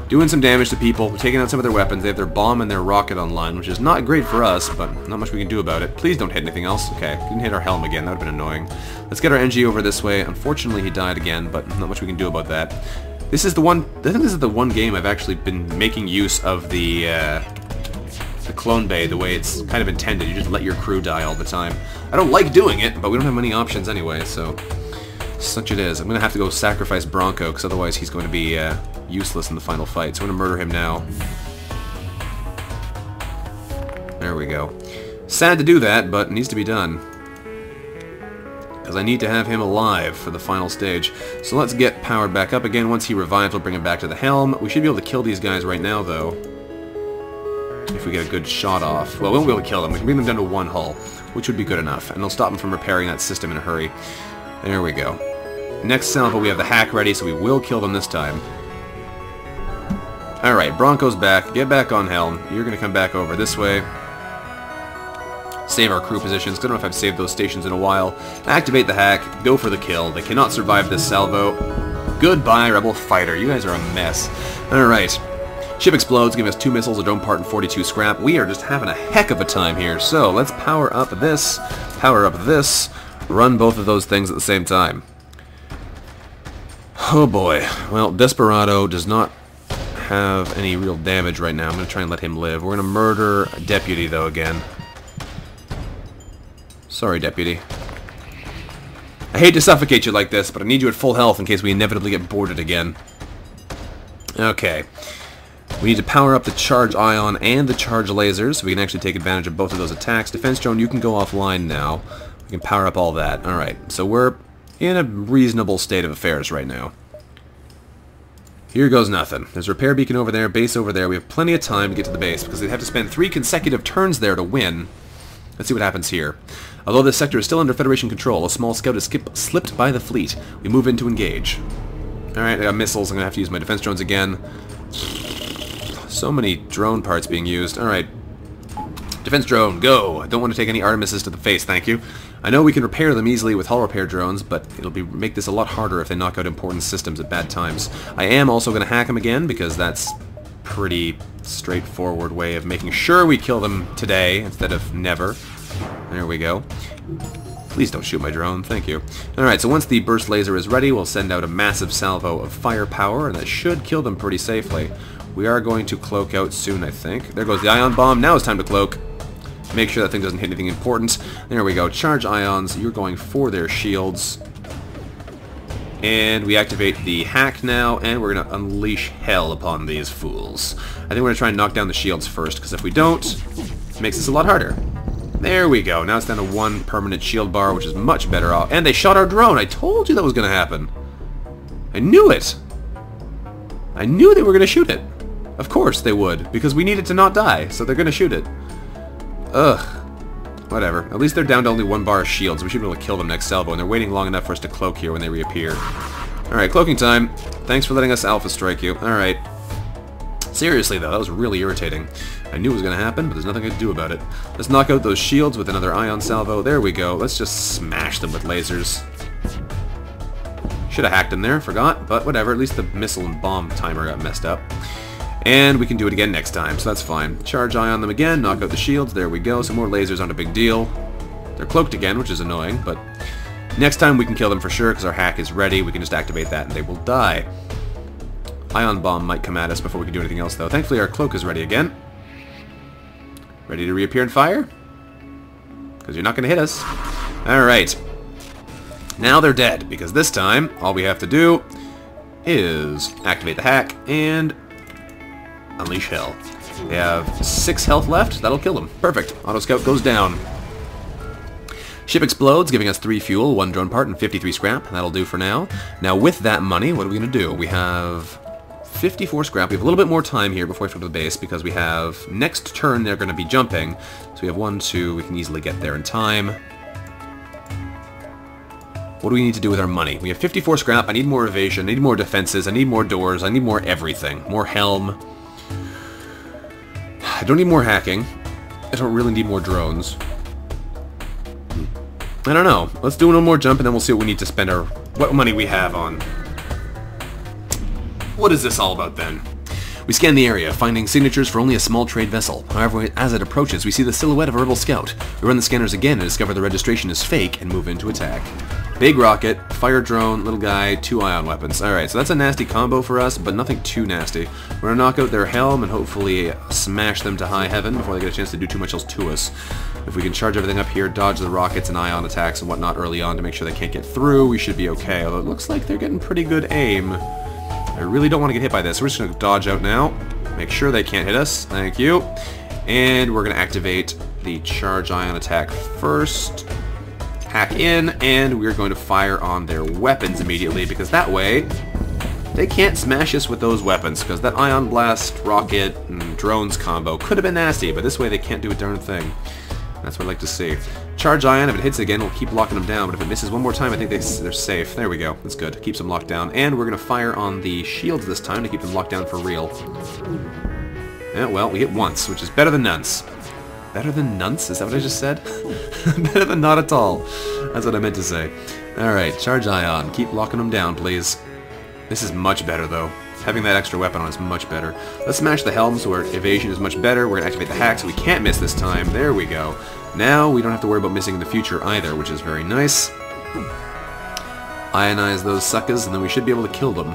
Doing some damage to people. We're taking out some of their weapons. They have their bomb and their rocket online, which is not great for us, but not much we can do about it. Please don't hit anything else. Okay, didn't hit our helm again. That would have been annoying. Let's get our N G over this way. Unfortunately, he died again, but not much we can do about that. This is the one... I think this is the one game I've actually been making use of the, uh, the clone bay the way it's kind of intended. You just let your crew die all the time. I don't like doing it, but we don't have many options anyway, so... Such it is. I'm going to have to go sacrifice Bronco, because otherwise he's going to be uh, useless in the final fight. So I'm going to murder him now. There we go. Sad to do that, but it needs to be done. Because I need to have him alive for the final stage. So let's get powered back up again. Once he revives, we'll bring him back to the helm. We should be able to kill these guys right now, though. If we get a good shot off. Well, we won't be able to kill them. We can bring them down to one hull, which would be good enough. And it'll stop him from repairing that system in a hurry. There we go. Next salvo, we have the hack ready, so we will kill them this time. Alright, Bronco's back. Get back on helm. You're going to come back over this way. Save our crew positions, because I don't know if I've saved those stations in a while. Activate the hack. Go for the kill. They cannot survive this salvo. Goodbye, Rebel Fighter. You guys are a mess. Alright. Ship explodes, giving us two missiles, a dome part, and forty-two scrap. We are just having a heck of a time here, so let's power up this. Power up this. Run both of those things at the same time. Oh boy. Well, Desperado does not have any real damage right now. I'm going to try and let him live. We're going to murder a deputy, though, again. Sorry, deputy. I hate to suffocate you like this, but I need you at full health in case we inevitably get boarded again. Okay. We need to power up the charge ion and the charge lasers, so we can actually take advantage of both of those attacks. Defense drone, you can go offline now. Can power up all that. Alright, so we're in a reasonable state of affairs right now. Here goes nothing. There's a repair beacon over there, base over there. We have plenty of time to get to the base, because they'd have to spend three consecutive turns there to win. Let's see what happens here. Although this sector is still under Federation control, a small scout has skip, slipped by the fleet. We move in to engage. Alright, I got missiles. I'm going to have to use my defense drones again. So many drone parts being used. Alright. Defense drone, go! I don't want to take any Artemises to the face, thank you. I know we can repair them easily with hull repair drones, but it'll be make this a lot harder if they knock out important systems at bad times. I am also going to hack them again, because that's pretty straightforward way of making sure we kill them today instead of never. There we go. Please don't shoot my drone, thank you. Alright, so once the burst laser is ready, we'll send out a massive salvo of firepower, and that should kill them pretty safely. We are going to cloak out soon, I think. There goes the ion bomb, now it's time to cloak. make sure that thing doesn't hit anything important. There we go. Charge ions. You're going for their shields. And we activate the hack now, and we're going to unleash hell upon these fools. I think we're going to try and knock down the shields first, because if we don't, it makes this a lot harder. There we go. Now it's down to one permanent shield bar, which is much better off. And they shot our drone! I told you that was going to happen! I knew it! I knew they were going to shoot it! Of course they would, because we need it to not die, so they're going to shoot it. Ugh. Whatever. At least they're down to only one bar of shields. We should be able to kill them next salvo, and they're waiting long enough for us to cloak here when they reappear. Alright, cloaking time. Thanks for letting us alpha strike you. Alright. Seriously, though, that was really irritating. I knew it was going to happen, but there's nothing I could do about it. Let's knock out those shields with another ion salvo. There we go. Let's just smash them with lasers. Should have hacked them there, forgot, but whatever. At least the missile and bomb timer got messed up. And we can do it again next time, so that's fine. Charge eye on them again, knock out the shields, there we go. Some more lasers aren't a big deal. They're cloaked again, which is annoying, but next time we can kill them for sure, because our hack is ready. We can just activate that and they will die. Ion bomb might come at us before we can do anything else, though. Thankfully, our cloak is ready again. Ready to reappear and fire? Because you're not going to hit us. Alright. Now they're dead, because this time, all we have to do is activate the hack and unleash hell. They have six health left. That'll kill them. Perfect. Auto Scout goes down. Ship explodes, giving us three fuel, one drone part, and fifty-three scrap. That'll do for now. Now with that money, what are we going to do? We have fifty-four scrap. We have a little bit more time here before we have to go to the base, because we have next turn they're going to be jumping. So we have one, two. We can easily get there in time. What do we need to do with our money? We have fifty-four scrap. I need more evasion. I need more defenses. I need more doors. I need more everything. More helm. I don't need more hacking. I don't really need more drones. I don't know. Let's do one more jump and then we'll see what we need to spend our... what money we have on. What is this all about then? We scan the area, finding signatures for only a small trade vessel. However, as it approaches, we see the silhouette of a Rebel Scout. We run the scanners again and discover the registration is fake and move into attack. Big rocket, fire drone, little guy, two ion weapons. Alright, so that's a nasty combo for us, but nothing too nasty. We're gonna knock out their helm and hopefully smash them to high heaven before they get a chance to do too much else to us. If we can charge everything up here, dodge the rockets and ion attacks and whatnot early on to make sure they can't get through, we should be okay. Although it looks like they're getting pretty good aim. I really don't want to get hit by this. We're just gonna dodge out now. Make sure they can't hit us. Thank you. And we're gonna activate the charge ion attack first. Hack in, and we're going to fire on their weapons immediately, because that way they can't smash us with those weapons, because that ion blast, rocket, and drones combo could have been nasty, but this way they can't do a darn thing. That's what I'd like to see. Charge ion, if it hits again, we'll keep locking them down, but if it misses one more time, I think they, they're safe. There we go. That's good. Keeps them locked down. And we're going to fire on the shields this time to keep them locked down for real. Yeah, well, we hit once, which is better than none. Better than nunts? Is that what I just said? Better than not at all. That's what I meant to say. Alright, charge ion. Keep locking them down, please. This is much better, though. Having that extra weapon on is much better. Let's smash the helm so our evasion is much better. We're going to activate the hack so we can't miss this time. There we go. Now we don't have to worry about missing in the future either, which is very nice. Ionize those suckers, and then we should be able to kill them.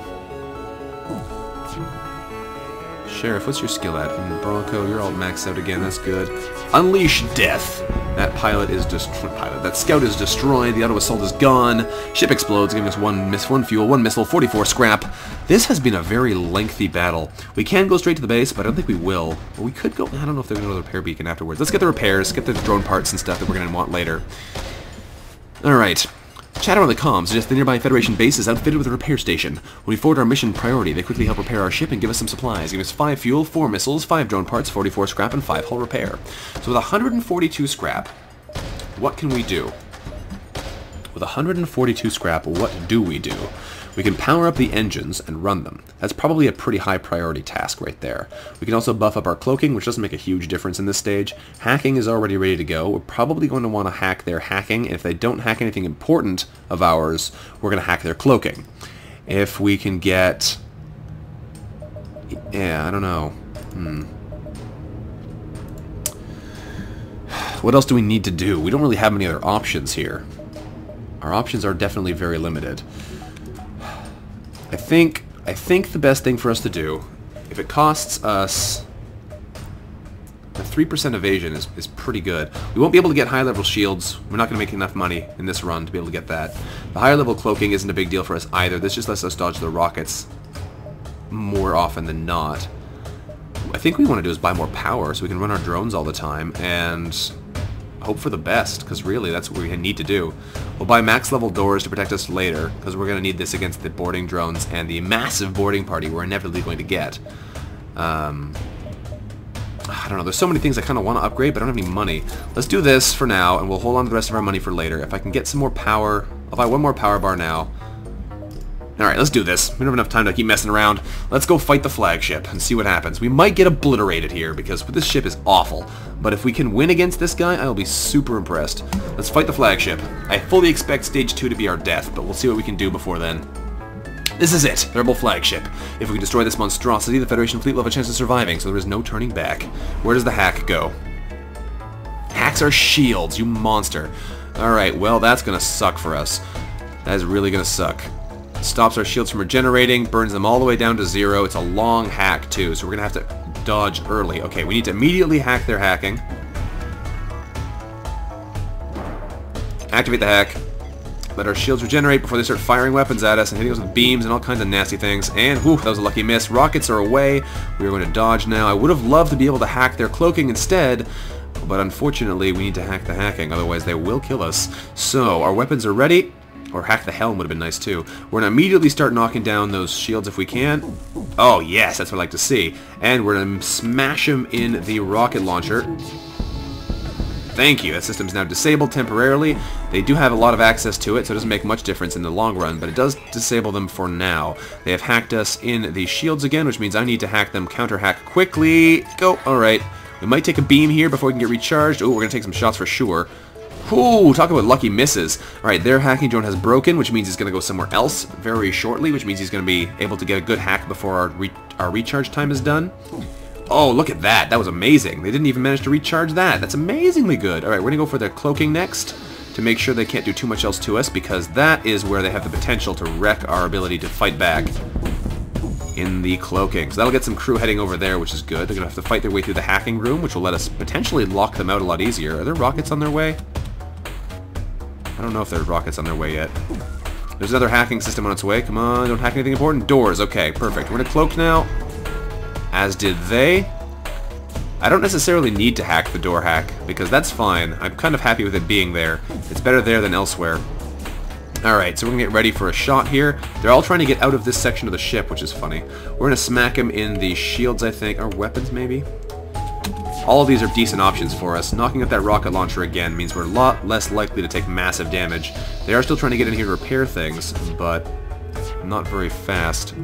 Sheriff, what's your skill at? And Bronco, you're all maxed out again, that's good. Unleash death! That pilot is destroyed. Pilot. That scout is destroyed, the auto assault is gone, ship explodes, giving us one miss, one fuel, one missile, forty-four scrap. This has been a very lengthy battle. We can go straight to the base, but I don't think we will. Well, we could go, I don't know if they're going to go to the repair beacon afterwards. Let's get the repairs, get the drone parts and stuff that we're going to want later. Alright. Chatter on the comms suggests the nearby Federation base is outfitted with a repair station. When we forward our mission priority, they quickly help repair our ship and give us some supplies. Give us five fuel, four missiles, five drone parts, forty-four scrap, and five hull repair. So with one hundred forty-two scrap, what can we do? With one hundred forty-two scrap, what do we do? We can power up the engines and run them. That's probably a pretty high priority task right there. We can also buff up our cloaking, which doesn't make a huge difference in this stage. Hacking is already ready to go. We're probably going to want to hack their hacking, and if they don't hack anything important of ours, we're going to hack their cloaking. If we can get... yeah, I don't know. Hmm. What else do we need to do? We don't really have any other options here. Our options are definitely very limited. I think I think the best thing for us to do, if it costs us The three percent evasion is, is pretty good. We won't be able to get high-level shields. We're not going to make enough money in this run to be able to get that. The higher-level cloaking isn't a big deal for us either. This just lets us dodge the rockets more often than not. I think what we want to do is buy more power so we can run our drones all the time and hope for the best, because really that's what we need to do. We'll buy max-level doors to protect us later, because we're going to need this against the boarding drones and the massive boarding party we're inevitably going to get. Um... I don't know, there's so many things I kind of want to upgrade, but I don't have any money. Let's do this for now, and we'll hold on to the rest of our money for later. If I can get some more power, I'll buy one more power bar now. Alright, let's do this. We don't have enough time to keep messing around. Let's go fight the flagship and see what happens. We might get obliterated here, because this ship is awful. But if we can win against this guy, I'll be super impressed. Let's fight the flagship. I fully expect Stage two to be our death, but we'll see what we can do before then. This is it, the Rebel Flagship. If we can destroy this monstrosity, the Federation fleet will have a chance of surviving, so there is no turning back. Where does the hack go? Hacks are shields, you monster. Alright, well, that's gonna suck for us. That is really gonna suck. Stops our shields from regenerating, burns them all the way down to zero. It's a long hack, too, so we're gonna have to dodge early. Okay, we need to immediately hack their hacking. Activate the hack. Let our shields regenerate before they start firing weapons at us and hitting us with beams and all kinds of nasty things. And, whew, that was a lucky miss. Rockets are away. We are going to dodge now. I would have loved to be able to hack their cloaking instead, but unfortunately we need to hack the hacking, otherwise they will kill us. So, our weapons are ready. Or hack the helm would have been nice too. We're going to immediately start knocking down those shields if we can. Oh, yes, that's what I like to see. And we're going to smash them in the rocket launcher. Thank you. That system's now disabled temporarily. They do have a lot of access to it, so it doesn't make much difference in the long run, but it does disable them for now. They have hacked us in the shields again, which means I need to hack them, counter-hack quickly. Go. Alright. We might take a beam here before we can get recharged. Ooh, we're going to take some shots for sure. Ooh, talk about lucky misses. Alright, their hacking drone has broken, which means he's going to go somewhere else very shortly, which means he's going to be able to get a good hack before our, re our recharge time is done. Oh, look at that. That was amazing. They didn't even manage to recharge that. That's amazingly good. All right, we're going to go for their cloaking next to make sure they can't do too much else to us, because that is where they have the potential to wreck our ability to fight back in the cloaking. So that'll get some crew heading over there, which is good. They're going to have to fight their way through the hacking room, which will let us potentially lock them out a lot easier. Are there rockets on their way? I don't know if there are rockets on their way yet. There's another hacking system on its way. Come on, don't hack anything important. Doors. Okay, perfect. We're going to cloak now. As did they. I don't necessarily need to hack the door hack, because that's fine. I'm kind of happy with it being there. It's better there than elsewhere. Alright, so we're going to get ready for a shot here. They're all trying to get out of this section of the ship, which is funny. We're going to smack them in the shields, I think. Or weapons, maybe? All of these are decent options for us. Knocking up that rocket launcher again means we're a lot less likely to take massive damage. They are still trying to get in here to repair things, but not very fast.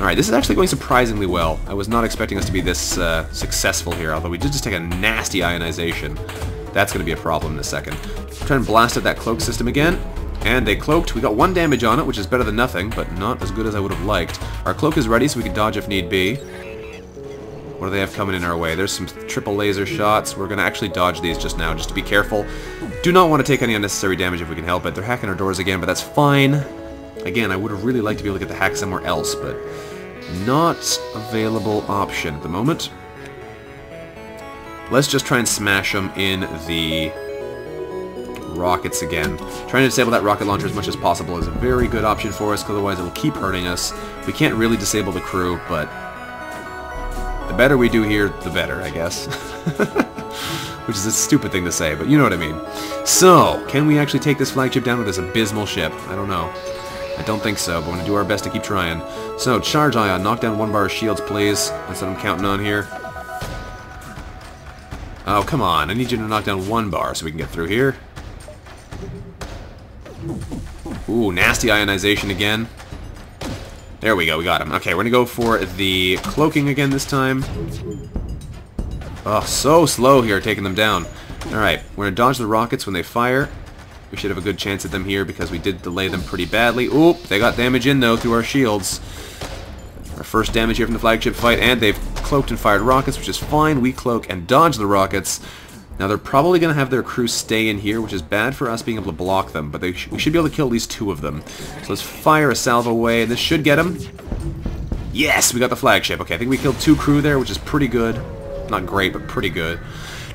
Alright, this is actually going surprisingly well. I was not expecting us to be this uh, successful here, although we did just take a nasty ionization. That's going to be a problem in a second. Try and blast at that cloak system again. And they cloaked. We got one damage on it, which is better than nothing, but not as good as I would have liked. Our cloak is ready, so we can dodge if need be. What do they have coming in our way? There's some triple laser shots. We're going to actually dodge these just now, just to be careful. Do not want to take any unnecessary damage if we can help it. They're hacking our doors again, but that's fine. Again, I would have really liked to be able to get the hack somewhere else, but not available option at the moment. Let's just try and smash them in the rockets again. Trying to disable that rocket launcher as much as possible is a very good option for us, because otherwise it will keep hurting us. We can't really disable the crew, but the better we do here, the better, I guess. Which is a stupid thing to say, but you know what I mean. So, can we actually take this flagship down with this abysmal ship? I don't know. I don't think so, but we're going to do our best to keep trying. So, charge Ion. Knock down one bar of shields, please. That's what I'm counting on here. Oh, come on. I need you to knock down one bar so we can get through here. Ooh, nasty ionization again. There we go. We got him. Okay, we're going to go for the cloaking again this time. Oh, so slow here taking them down. Alright, we're going to dodge the rockets when they fire. We should have a good chance at them here because we did delay them pretty badly. Oop, they got damage in, though, through our shields. Our first damage here from the flagship fight, and they've cloaked and fired rockets, which is fine. We cloak and dodge the rockets. Now, they're probably going to have their crew stay in here, which is bad for us being able to block them, but they sh we should be able to kill at least two of them. So let's fire a salvo away, and this should get them. Yes, we got the flagship. Okay, I think we killed two crew there, which is pretty good. Not great, but pretty good.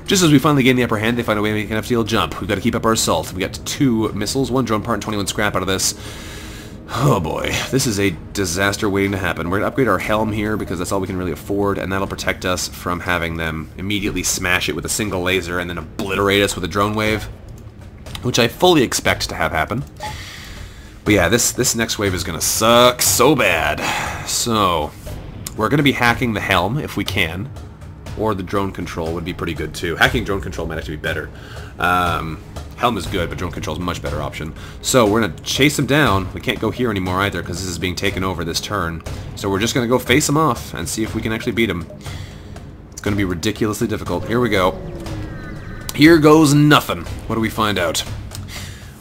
Just as we finally gain the upper hand, they find a way to make an F T L jump. We've got to keep up our assault. We've got two missiles, one drone part, and twenty-one scrap out of this. Oh boy, this is a disaster waiting to happen. We're going to upgrade our helm here because that's all we can really afford, and that'll protect us from having them immediately smash it with a single laser and then obliterate us with a drone wave, which I fully expect to have happen. But yeah, this, this next wave is going to suck so bad. So, we're going to be hacking the helm if we can, or the drone control would be pretty good too. Hacking drone control might actually be better. Um... Helm is good, but drone control is a much better option. So we're going to chase them down. We can't go here anymore either because this is being taken over this turn. So we're just going to go face them off and see if we can actually beat them. It's going to be ridiculously difficult. Here we go. Here goes nothing. What do we find out?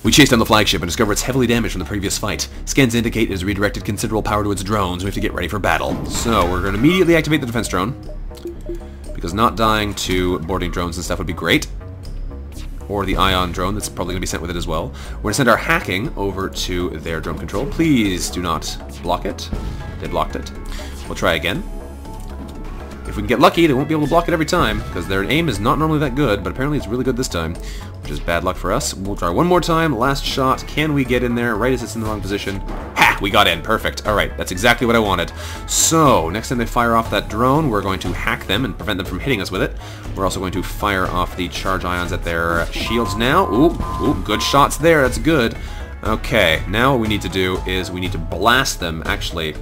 We chase down the flagship and discover it's heavily damaged from the previous fight. Scans indicate it has redirected considerable power to its drones. We have to get ready for battle. So we're going to immediately activate the defense drone because not dying to boarding drones and stuff would be great. Or the Ion drone that's probably going to be sent with it as well. We're going to send our hacking over to their drone control. Please do not block it. They blocked it. We'll try again. If we can get lucky, they won't be able to block it every time, because their aim is not normally that good, but apparently it's really good this time, which is bad luck for us. We'll try one more time. Last shot. Can we get in there right as it's in the wrong position? Ha! We got in. Perfect. Alright, that's exactly what I wanted. So, next time they fire off that drone, we're going to hack them and prevent them from hitting us with it. We're also going to fire off the charge ions at their shields now. Ooh, ooh, good shots there. That's good. Okay, now what we need to do is we need to blast them, actually.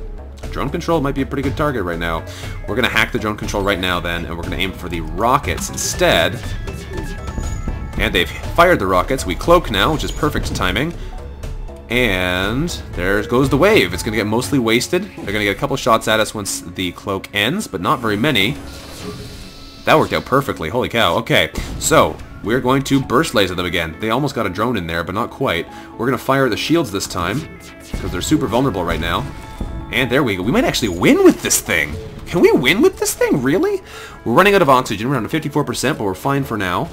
Drone control might be a pretty good target right now. We're going to hack the drone control right now then, and we're going to aim for the rockets instead. And they've fired the rockets. We cloak now, which is perfect timing. And there goes the wave. It's going to get mostly wasted. They're going to get a couple shots at us once the cloak ends, but not very many. That worked out perfectly. Holy cow. Okay, so we're going to burst laser them again. They almost got a drone in there, but not quite. We're going to fire the shields this time, because they're super vulnerable right now. And there we go. We might actually win with this thing. Can we win with this thing? Really? We're running out of oxygen. We're down to fifty-four percent, but we're fine for now.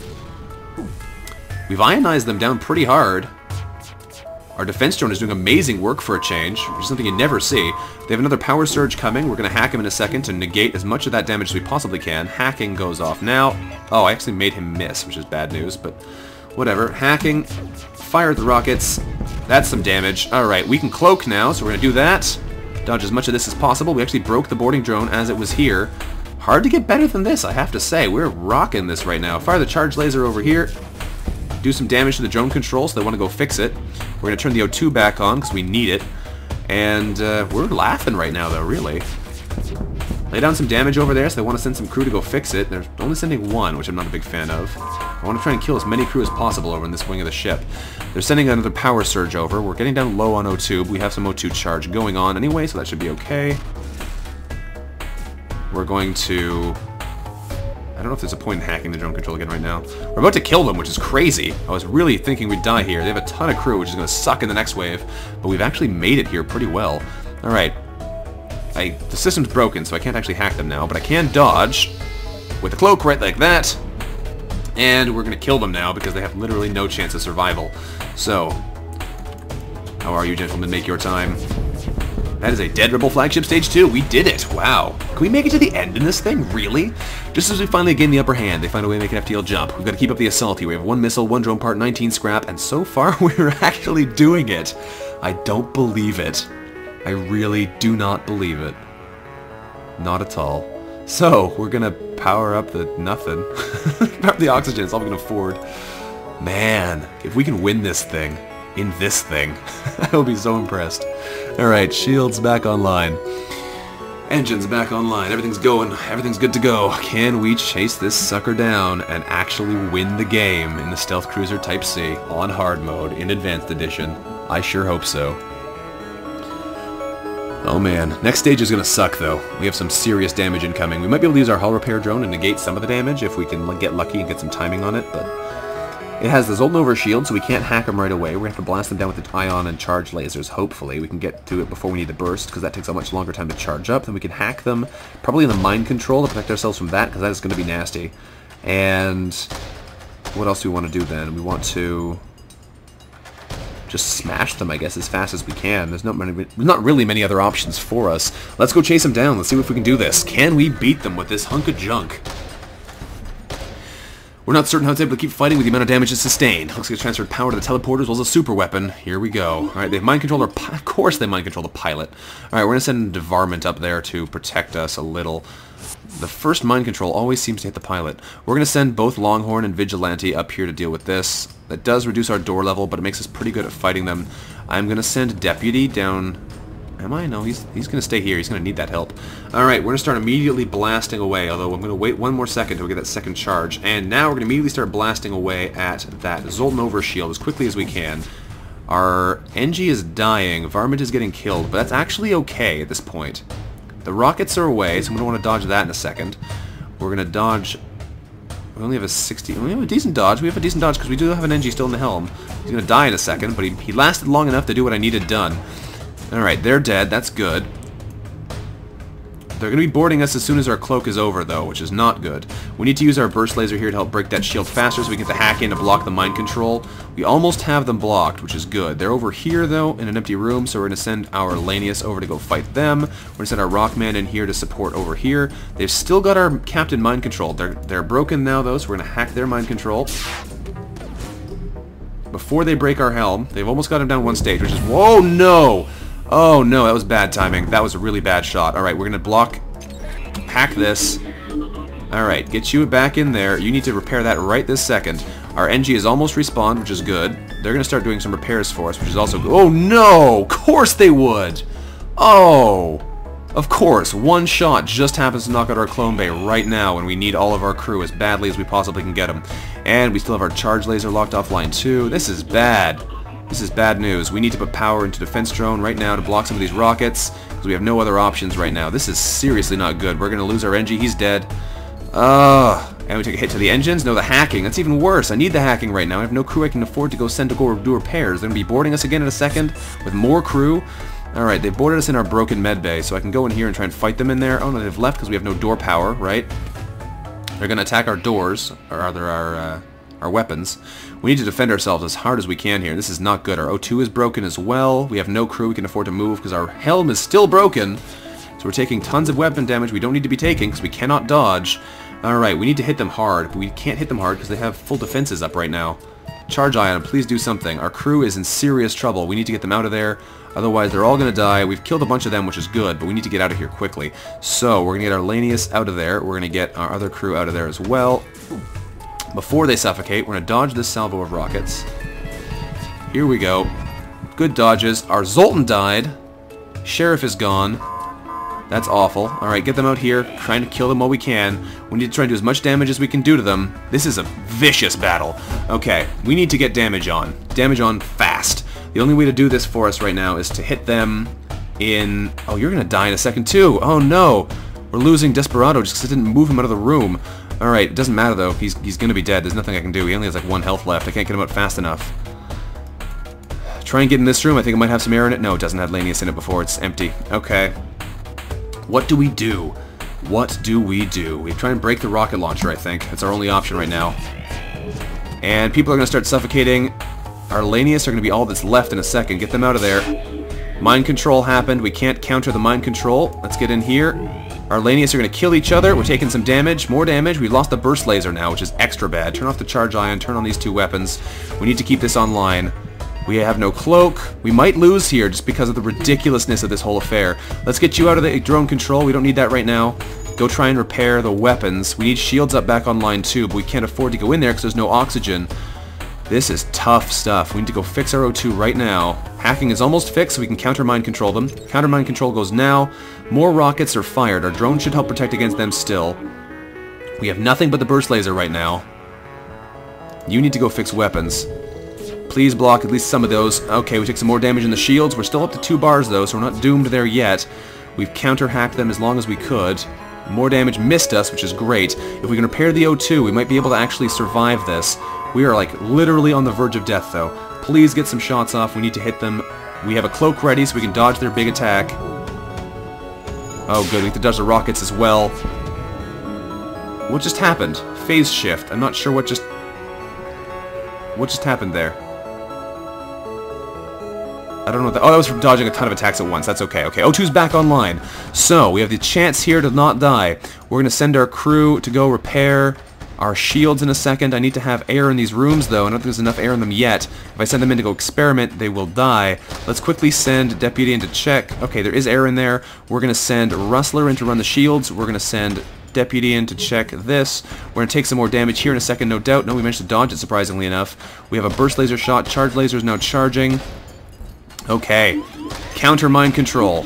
We've ionized them down pretty hard. Our defense drone is doing amazing work for a change, which is something you never see. They have another power surge coming. We're going to hack him in a second to negate as much of that damage as we possibly can. Hacking goes off now. Oh, I actually made him miss, which is bad news, but whatever. Hacking. Fire the rockets. That's some damage. All right, we can cloak now, so we're going to do that. Dodge as much of this as possible. We actually broke the boarding drone as it was here. Hard to get better than this, I have to say. We're rocking this right now. Fire the charge laser over here. Do some damage to the drone control, so they want to go fix it. We're going to turn the O two back on, because we need it. And uh, we're laughing right now, though, really. Lay down some damage over there, so they want to send some crew to go fix it. They're only sending one, which I'm not a big fan of. I want to try and kill as many crew as possible over in this wing of the ship. They're sending another power surge over. We're getting down low on O two. We have some O two charge going on anyway, so that should be okay. We're going to... I don't know if there's a point in hacking the drone control again right now. We're about to kill them, which is crazy. I was really thinking we'd die here. They have a ton of crew, which is going to suck in the next wave. But we've actually made it here pretty well. All right. I, the system's broken, so I can't actually hack them now, but I can dodge with a cloak right like that, and we're going to kill them now because they have literally no chance of survival. So, how are you, gentlemen? Make your time. That is a dead Rebel Flagship Stage two. We did it. Wow. Can we make it to the end in this thing? Really? Just as we finally gain the upper hand, they find a way to make an F T L jump. We've got to keep up the assault here. We have one missile, one drone part, nineteen scrap, and so far we're actually doing it. I don't believe it. I really do not believe it. Not at all. So, we're gonna power up the nothing. Power up the oxygen, it's all we can afford. Man, if we can win this thing, in this thing, I will be so impressed. Alright, shields back online. Engines back online, everything's going, everything's good to go. Can we chase this sucker down and actually win the game in the Stealth Cruiser Type C on hard mode in Advanced Edition? I sure hope so. Oh man, next stage is going to suck though. We have some serious damage incoming. We might be able to use our hull repair drone and negate some of the damage if we can get lucky and get some timing on it, but... It has the Zoltan over shield, so we can't hack them right away. We're going to have to blast them down with the ion and charge lasers, hopefully. We can get to it before we need the burst, because that takes a much longer time to charge up. Then we can hack them, probably in the mind control, to protect ourselves from that, because that is going to be nasty. And... What else do we want to do then? We want to... just smash them, I guess, as fast as we can. There's not many, not really many other options for us. Let's go chase them down. Let's see if we can do this. Can we beat them with this hunk of junk? We're not certain how it's able to keep fighting with the amount of damage it sustained. Looks like it's transferred power to the teleporter as well as a super weapon. Here we go. Alright, they mind control our pi- of course they mind control the pilot. Alright, we're gonna send Devarment up there to protect us a little. The first mind control always seems to hit the pilot. We're gonna send both Longhorn and Vigilante up here to deal with this. That does reduce our door level, but it makes us pretty good at fighting them. I'm gonna send Deputy down. Am I? No, he's he's gonna stay here. He's gonna need that help. Alright, we're gonna start immediately blasting away, although I'm gonna wait one more second till we get that second charge. And now we're gonna immediately start blasting away at that Zoltan Overshield as quickly as we can. Our Engi is dying, Varmint is getting killed, but that's actually okay at this point. The rockets are away, so I'm gonna wanna dodge that in a second. We're gonna dodge. We only have a sixty. We have a decent dodge. We have a decent dodge because we do have an Engi still in the helm. He's gonna die in a second, but he he lasted long enough to do what I needed done. Alright, they're dead. That's good. They're going to be boarding us as soon as our cloak is over, though, which is not good. We need to use our burst laser here to help break that shield faster so we can get the hack in to block the mind control. We almost have them blocked, which is good. They're over here, though, in an empty room, so we're going to send our Lanius over to go fight them. We're going to send our Rockman in here to support over here. They've still got our captain mind controlled. They're, they're broken now, though, so we're going to hack their mind control before they break our helm. They've almost got him down one stage, which is... Whoa, no! Oh no, that was bad timing. That was a really bad shot. Alright, we're gonna block, hack this. Alright, get you back in there. You need to repair that right this second. Our Engi is almost respawned, which is good. They're gonna start doing some repairs for us, which is also good. Oh no! Of course they would! Oh! Of course, one shot just happens to knock out our clone bay right now when we need all of our crew as badly as we possibly can get them. And we still have our charge laser locked offline too. This is bad. This is bad news. We need to put power into defense drone right now to block some of these rockets, because we have no other options right now. This is seriously not good. We're going to lose our Engi. He's dead. Ugh. And we took a hit to the engines? No, the hacking. That's even worse. I need the hacking right now. I have no crew I can afford to go send to go do repairs. They're going to be boarding us again in a second with more crew. Alright, they've boarded us in our broken med bay, so I can go in here and try and fight them in there. Oh no, they've left because we have no door power, right? They're going to attack our doors, or rather our... Uh, our weapons. We need to defend ourselves as hard as we can here. This is not good. Our O two is broken as well. We have no crew we can afford to move because our helm is still broken. So we're taking tons of weapon damage we don't need to be taking because we cannot dodge. Alright, we need to hit them hard, but we can't hit them hard because they have full defenses up right now. Charge Ion, please do something. Our crew is in serious trouble. We need to get them out of there. Otherwise, they're all going to die. We've killed a bunch of them, which is good, but we need to get out of here quickly. So we're going to get our Lanius out of there. We're going to get our other crew out of there as well. Before they suffocate, we're going to dodge this salvo of rockets. Here we go. Good dodges. Our Zoltan died. Sheriff is gone. That's awful. Alright, get them out here. Trying to kill them while we can. We need to try and do as much damage as we can do to them. This is a vicious battle. Okay, we need to get damage on. Damage on fast. The only way to do this for us right now is to hit them in... Oh, you're going to die in a second too. Oh no. We're losing Desperado just because I didn't move him out of the room. Alright, it doesn't matter though. He's, he's gonna be dead. There's nothing I can do. He only has like one health left. I can't get him out fast enough. Try and get in this room. I think it might have some air in it. No, it doesn't have Lanius in it before. It's empty. Okay. What do we do? What do we do? We try and break the rocket launcher, I think. That's our only option right now. And people are gonna start suffocating. Our Lanius are gonna be all that's left in a second. Get them out of there. Mind control happened. We can't counter the mind control. Let's get in here. Our Lanius are going to kill each other. We're taking some damage. More damage. We've lost the burst laser now, which is extra bad. Turn off the charge ion. Turn on these two weapons. We need to keep this online. We have no cloak. We might lose here just because of the ridiculousness of this whole affair. Let's get you out of the drone control. We don't need that right now. Go try and repair the weapons. We need shields up back online too, but we can't afford to go in there because there's no oxygen. This is tough stuff. We need to go fix our O two right now. Hacking is almost fixed, so we can counter mind control them. Counter mind control goes now. More rockets are fired. Our drone should help protect against them still. We have nothing but the burst laser right now. You need to go fix weapons. Please block at least some of those. Okay, we take some more damage in the shields. We're still up to two bars though, so we're not doomed there yet. We've counter-hacked them as long as we could. More damage missed us, which is great. If we can repair the O two, we might be able to actually survive this. We are like literally on the verge of death though. Please get some shots off. We need to hit them. We have a cloak ready so we can dodge their big attack. Oh good, we have to dodge the rockets as well. What just happened? Phase shift. I'm not sure what just... What just happened there? I don't know what that... Oh, that was from dodging a ton of attacks at once. That's okay. Okay, O two's back online. So, we have the chance here to not die. We're going to send our crew to go repair our shields in a second. I need to have air in these rooms, though. I don't think there's enough air in them yet. If I send them in to go experiment, they will die. Let's quickly send Deputy in to check. Okay, there is air in there. We're going to send Rustler in to run the shields. We're going to send Deputy in to check this. We're going to take some more damage here in a second, no doubt. No, we managed to dodge it, surprisingly enough. We have a burst laser shot. Charge laser is now charging. Okay. Counter mind control.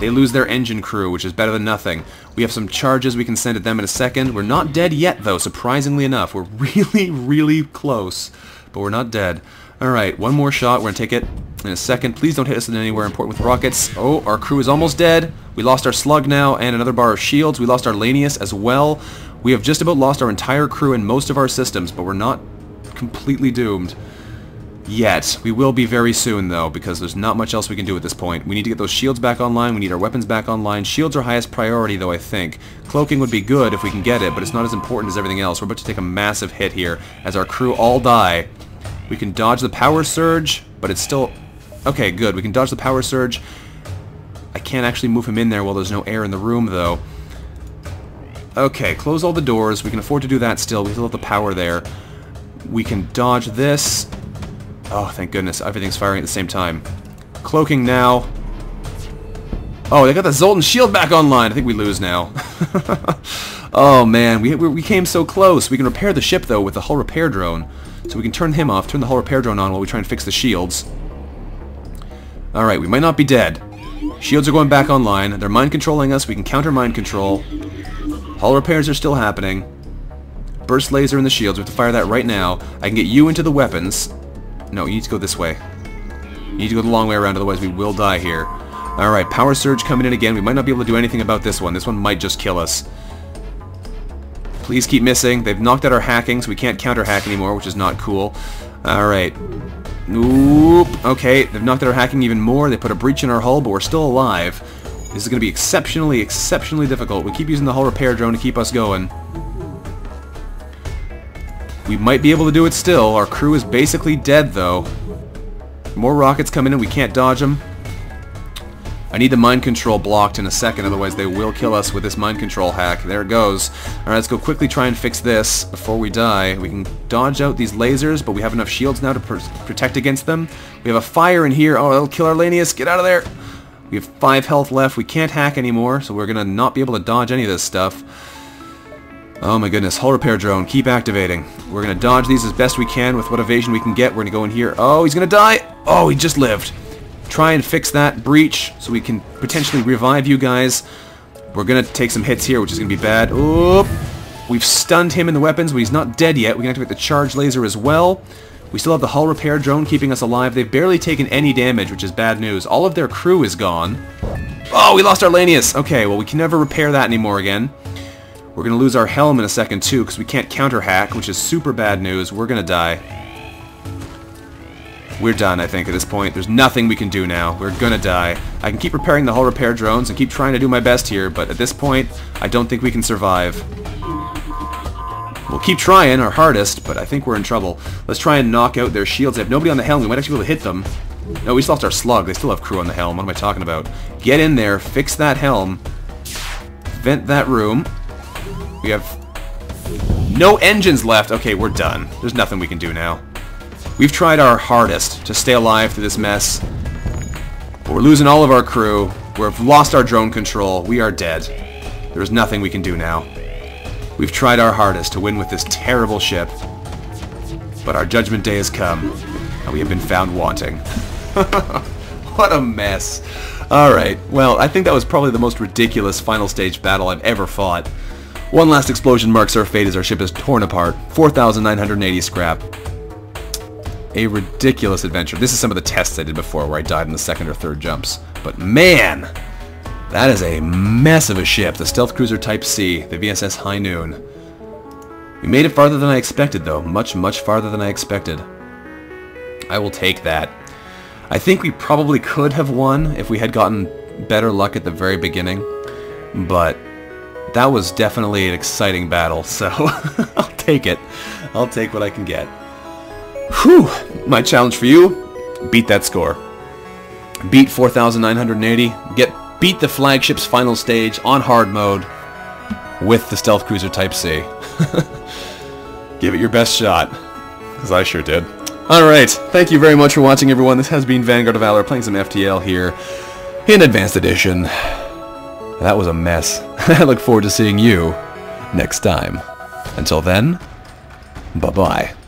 They lose their engine crew, which is better than nothing. We have some charges we can send at them in a second. We're not dead yet, though, surprisingly enough. We're really, really close, but we're not dead. All right, one more shot. We're going to take it in a second. Please don't hit us in anywhere important with rockets. Oh, our crew is almost dead. We lost our slug now and another bar of shields. We lost our Lanius as well. We have just about lost our entire crew and most of our systems, but we're not completely doomed yet. We will be very soon, though, because there's not much else we can do at this point. We need to get those shields back online. We need our weapons back online. Shields are highest priority, though, I think. Cloaking would be good if we can get it, but it's not as important as everything else. We're about to take a massive hit here as our crew all die. We can dodge the power surge, but it's still... Okay, good. We can dodge the power surge. I can't actually move him in there while there's no air in the room, though. Okay, close all the doors. We can afford to do that still. We still have the power there. We can dodge this... Oh, thank goodness. Everything's firing at the same time. Cloaking now. Oh, they got the Zoltan shield back online. I think we lose now. Oh, man. We, we came so close. We can repair the ship, though, with the hull repair drone. So we can turn him off, turn the hull repair drone on while we try and fix the shields. Alright, we might not be dead. Shields are going back online. They're mind controlling us. We can counter mind control. Hull repairs are still happening. Burst laser in the shields. We have to fire that right now. I can get you into the weapons. No, you need to go this way. You need to go the long way around, otherwise we will die here. Alright, power surge coming in again. We might not be able to do anything about this one. This one might just kill us. Please keep missing. They've knocked out our hacking, so we can't counter-hack anymore, which is not cool. Alright. Oop. Okay, they've knocked out our hacking even more. They put a breach in our hull, but we're still alive. This is going to be exceptionally, exceptionally difficult. We keep using the hull repair drone to keep us going. We might be able to do it still. Our crew is basically dead, though. More rockets coming in. We can't dodge them. I need the mind control blocked in a second, otherwise they will kill us with this mind control hack. There it goes. Alright, let's go quickly try and fix this before we die. We can dodge out these lasers, but we have enough shields now to pr protect against them. We have a fire in here. Oh, that'll kill our Lanius. Get out of there. We have five health left. We can't hack anymore, so we're going to not be able to dodge any of this stuff. Oh my goodness, hull repair drone, keep activating. We're going to dodge these as best we can with what evasion we can get. We're going to go in here. Oh, he's going to die! Oh, he just lived. Try and fix that breach so we can potentially revive you guys. We're going to take some hits here, which is going to be bad. Oop! We've stunned him in the weapons, but he's not dead yet. We can activate the charge laser as well. We still have the hull repair drone keeping us alive. They've barely taken any damage, which is bad news. All of their crew is gone. Oh, we lost our Lanius! Okay, well, we can never repair that anymore again. We're going to lose our helm in a second, too, because we can't counter-hack, which is super bad news. We're going to die. We're done, I think, at this point. There's nothing we can do now. We're going to die. I can keep repairing the hull repair drones and keep trying to do my best here, but at this point, I don't think we can survive. We'll keep trying our hardest, but I think we're in trouble. Let's try and knock out their shields. They have nobody on the helm. We might actually be able to hit them. No, we just lost our slug. They still have crew on the helm. What am I talking about? Get in there. Fix that helm. Vent that room. We have no engines left. Okay, we're done. There's nothing we can do now. We've tried our hardest to stay alive through this mess. But we're losing all of our crew. We've lost our drone control. We are dead. There's nothing we can do now. We've tried our hardest to win with this terrible ship. But our judgment day has come, and we have been found wanting. What a mess. Alright, well, I think that was probably the most ridiculous final stage battle I've ever fought. One last explosion marks our fate as our ship is torn apart. four thousand nine hundred eighty scrap. A ridiculous adventure. This is some of the tests I did before where I died in the second or third jumps. But man, that is a mess of a ship. The Stealth Cruiser Type C, the V S S High Noon. We made it farther than I expected, though. Much, much farther than I expected. I will take that. I think we probably could have won if we had gotten better luck at the very beginning. But... that was definitely an exciting battle, so I'll take it. I'll take what I can get. Whew! My challenge for you, beat that score. Beat four thousand nine hundred eighty, get beat the flagship's final stage on hard mode, with the Stealth Cruiser Type C. Give it your best shot, because I sure did. Alright, thank you very much for watching, everyone. This has been Vanguard of Valor, playing some F T L here in Advanced Edition. That was a mess. I look forward to seeing you next time. Until then, bye-bye.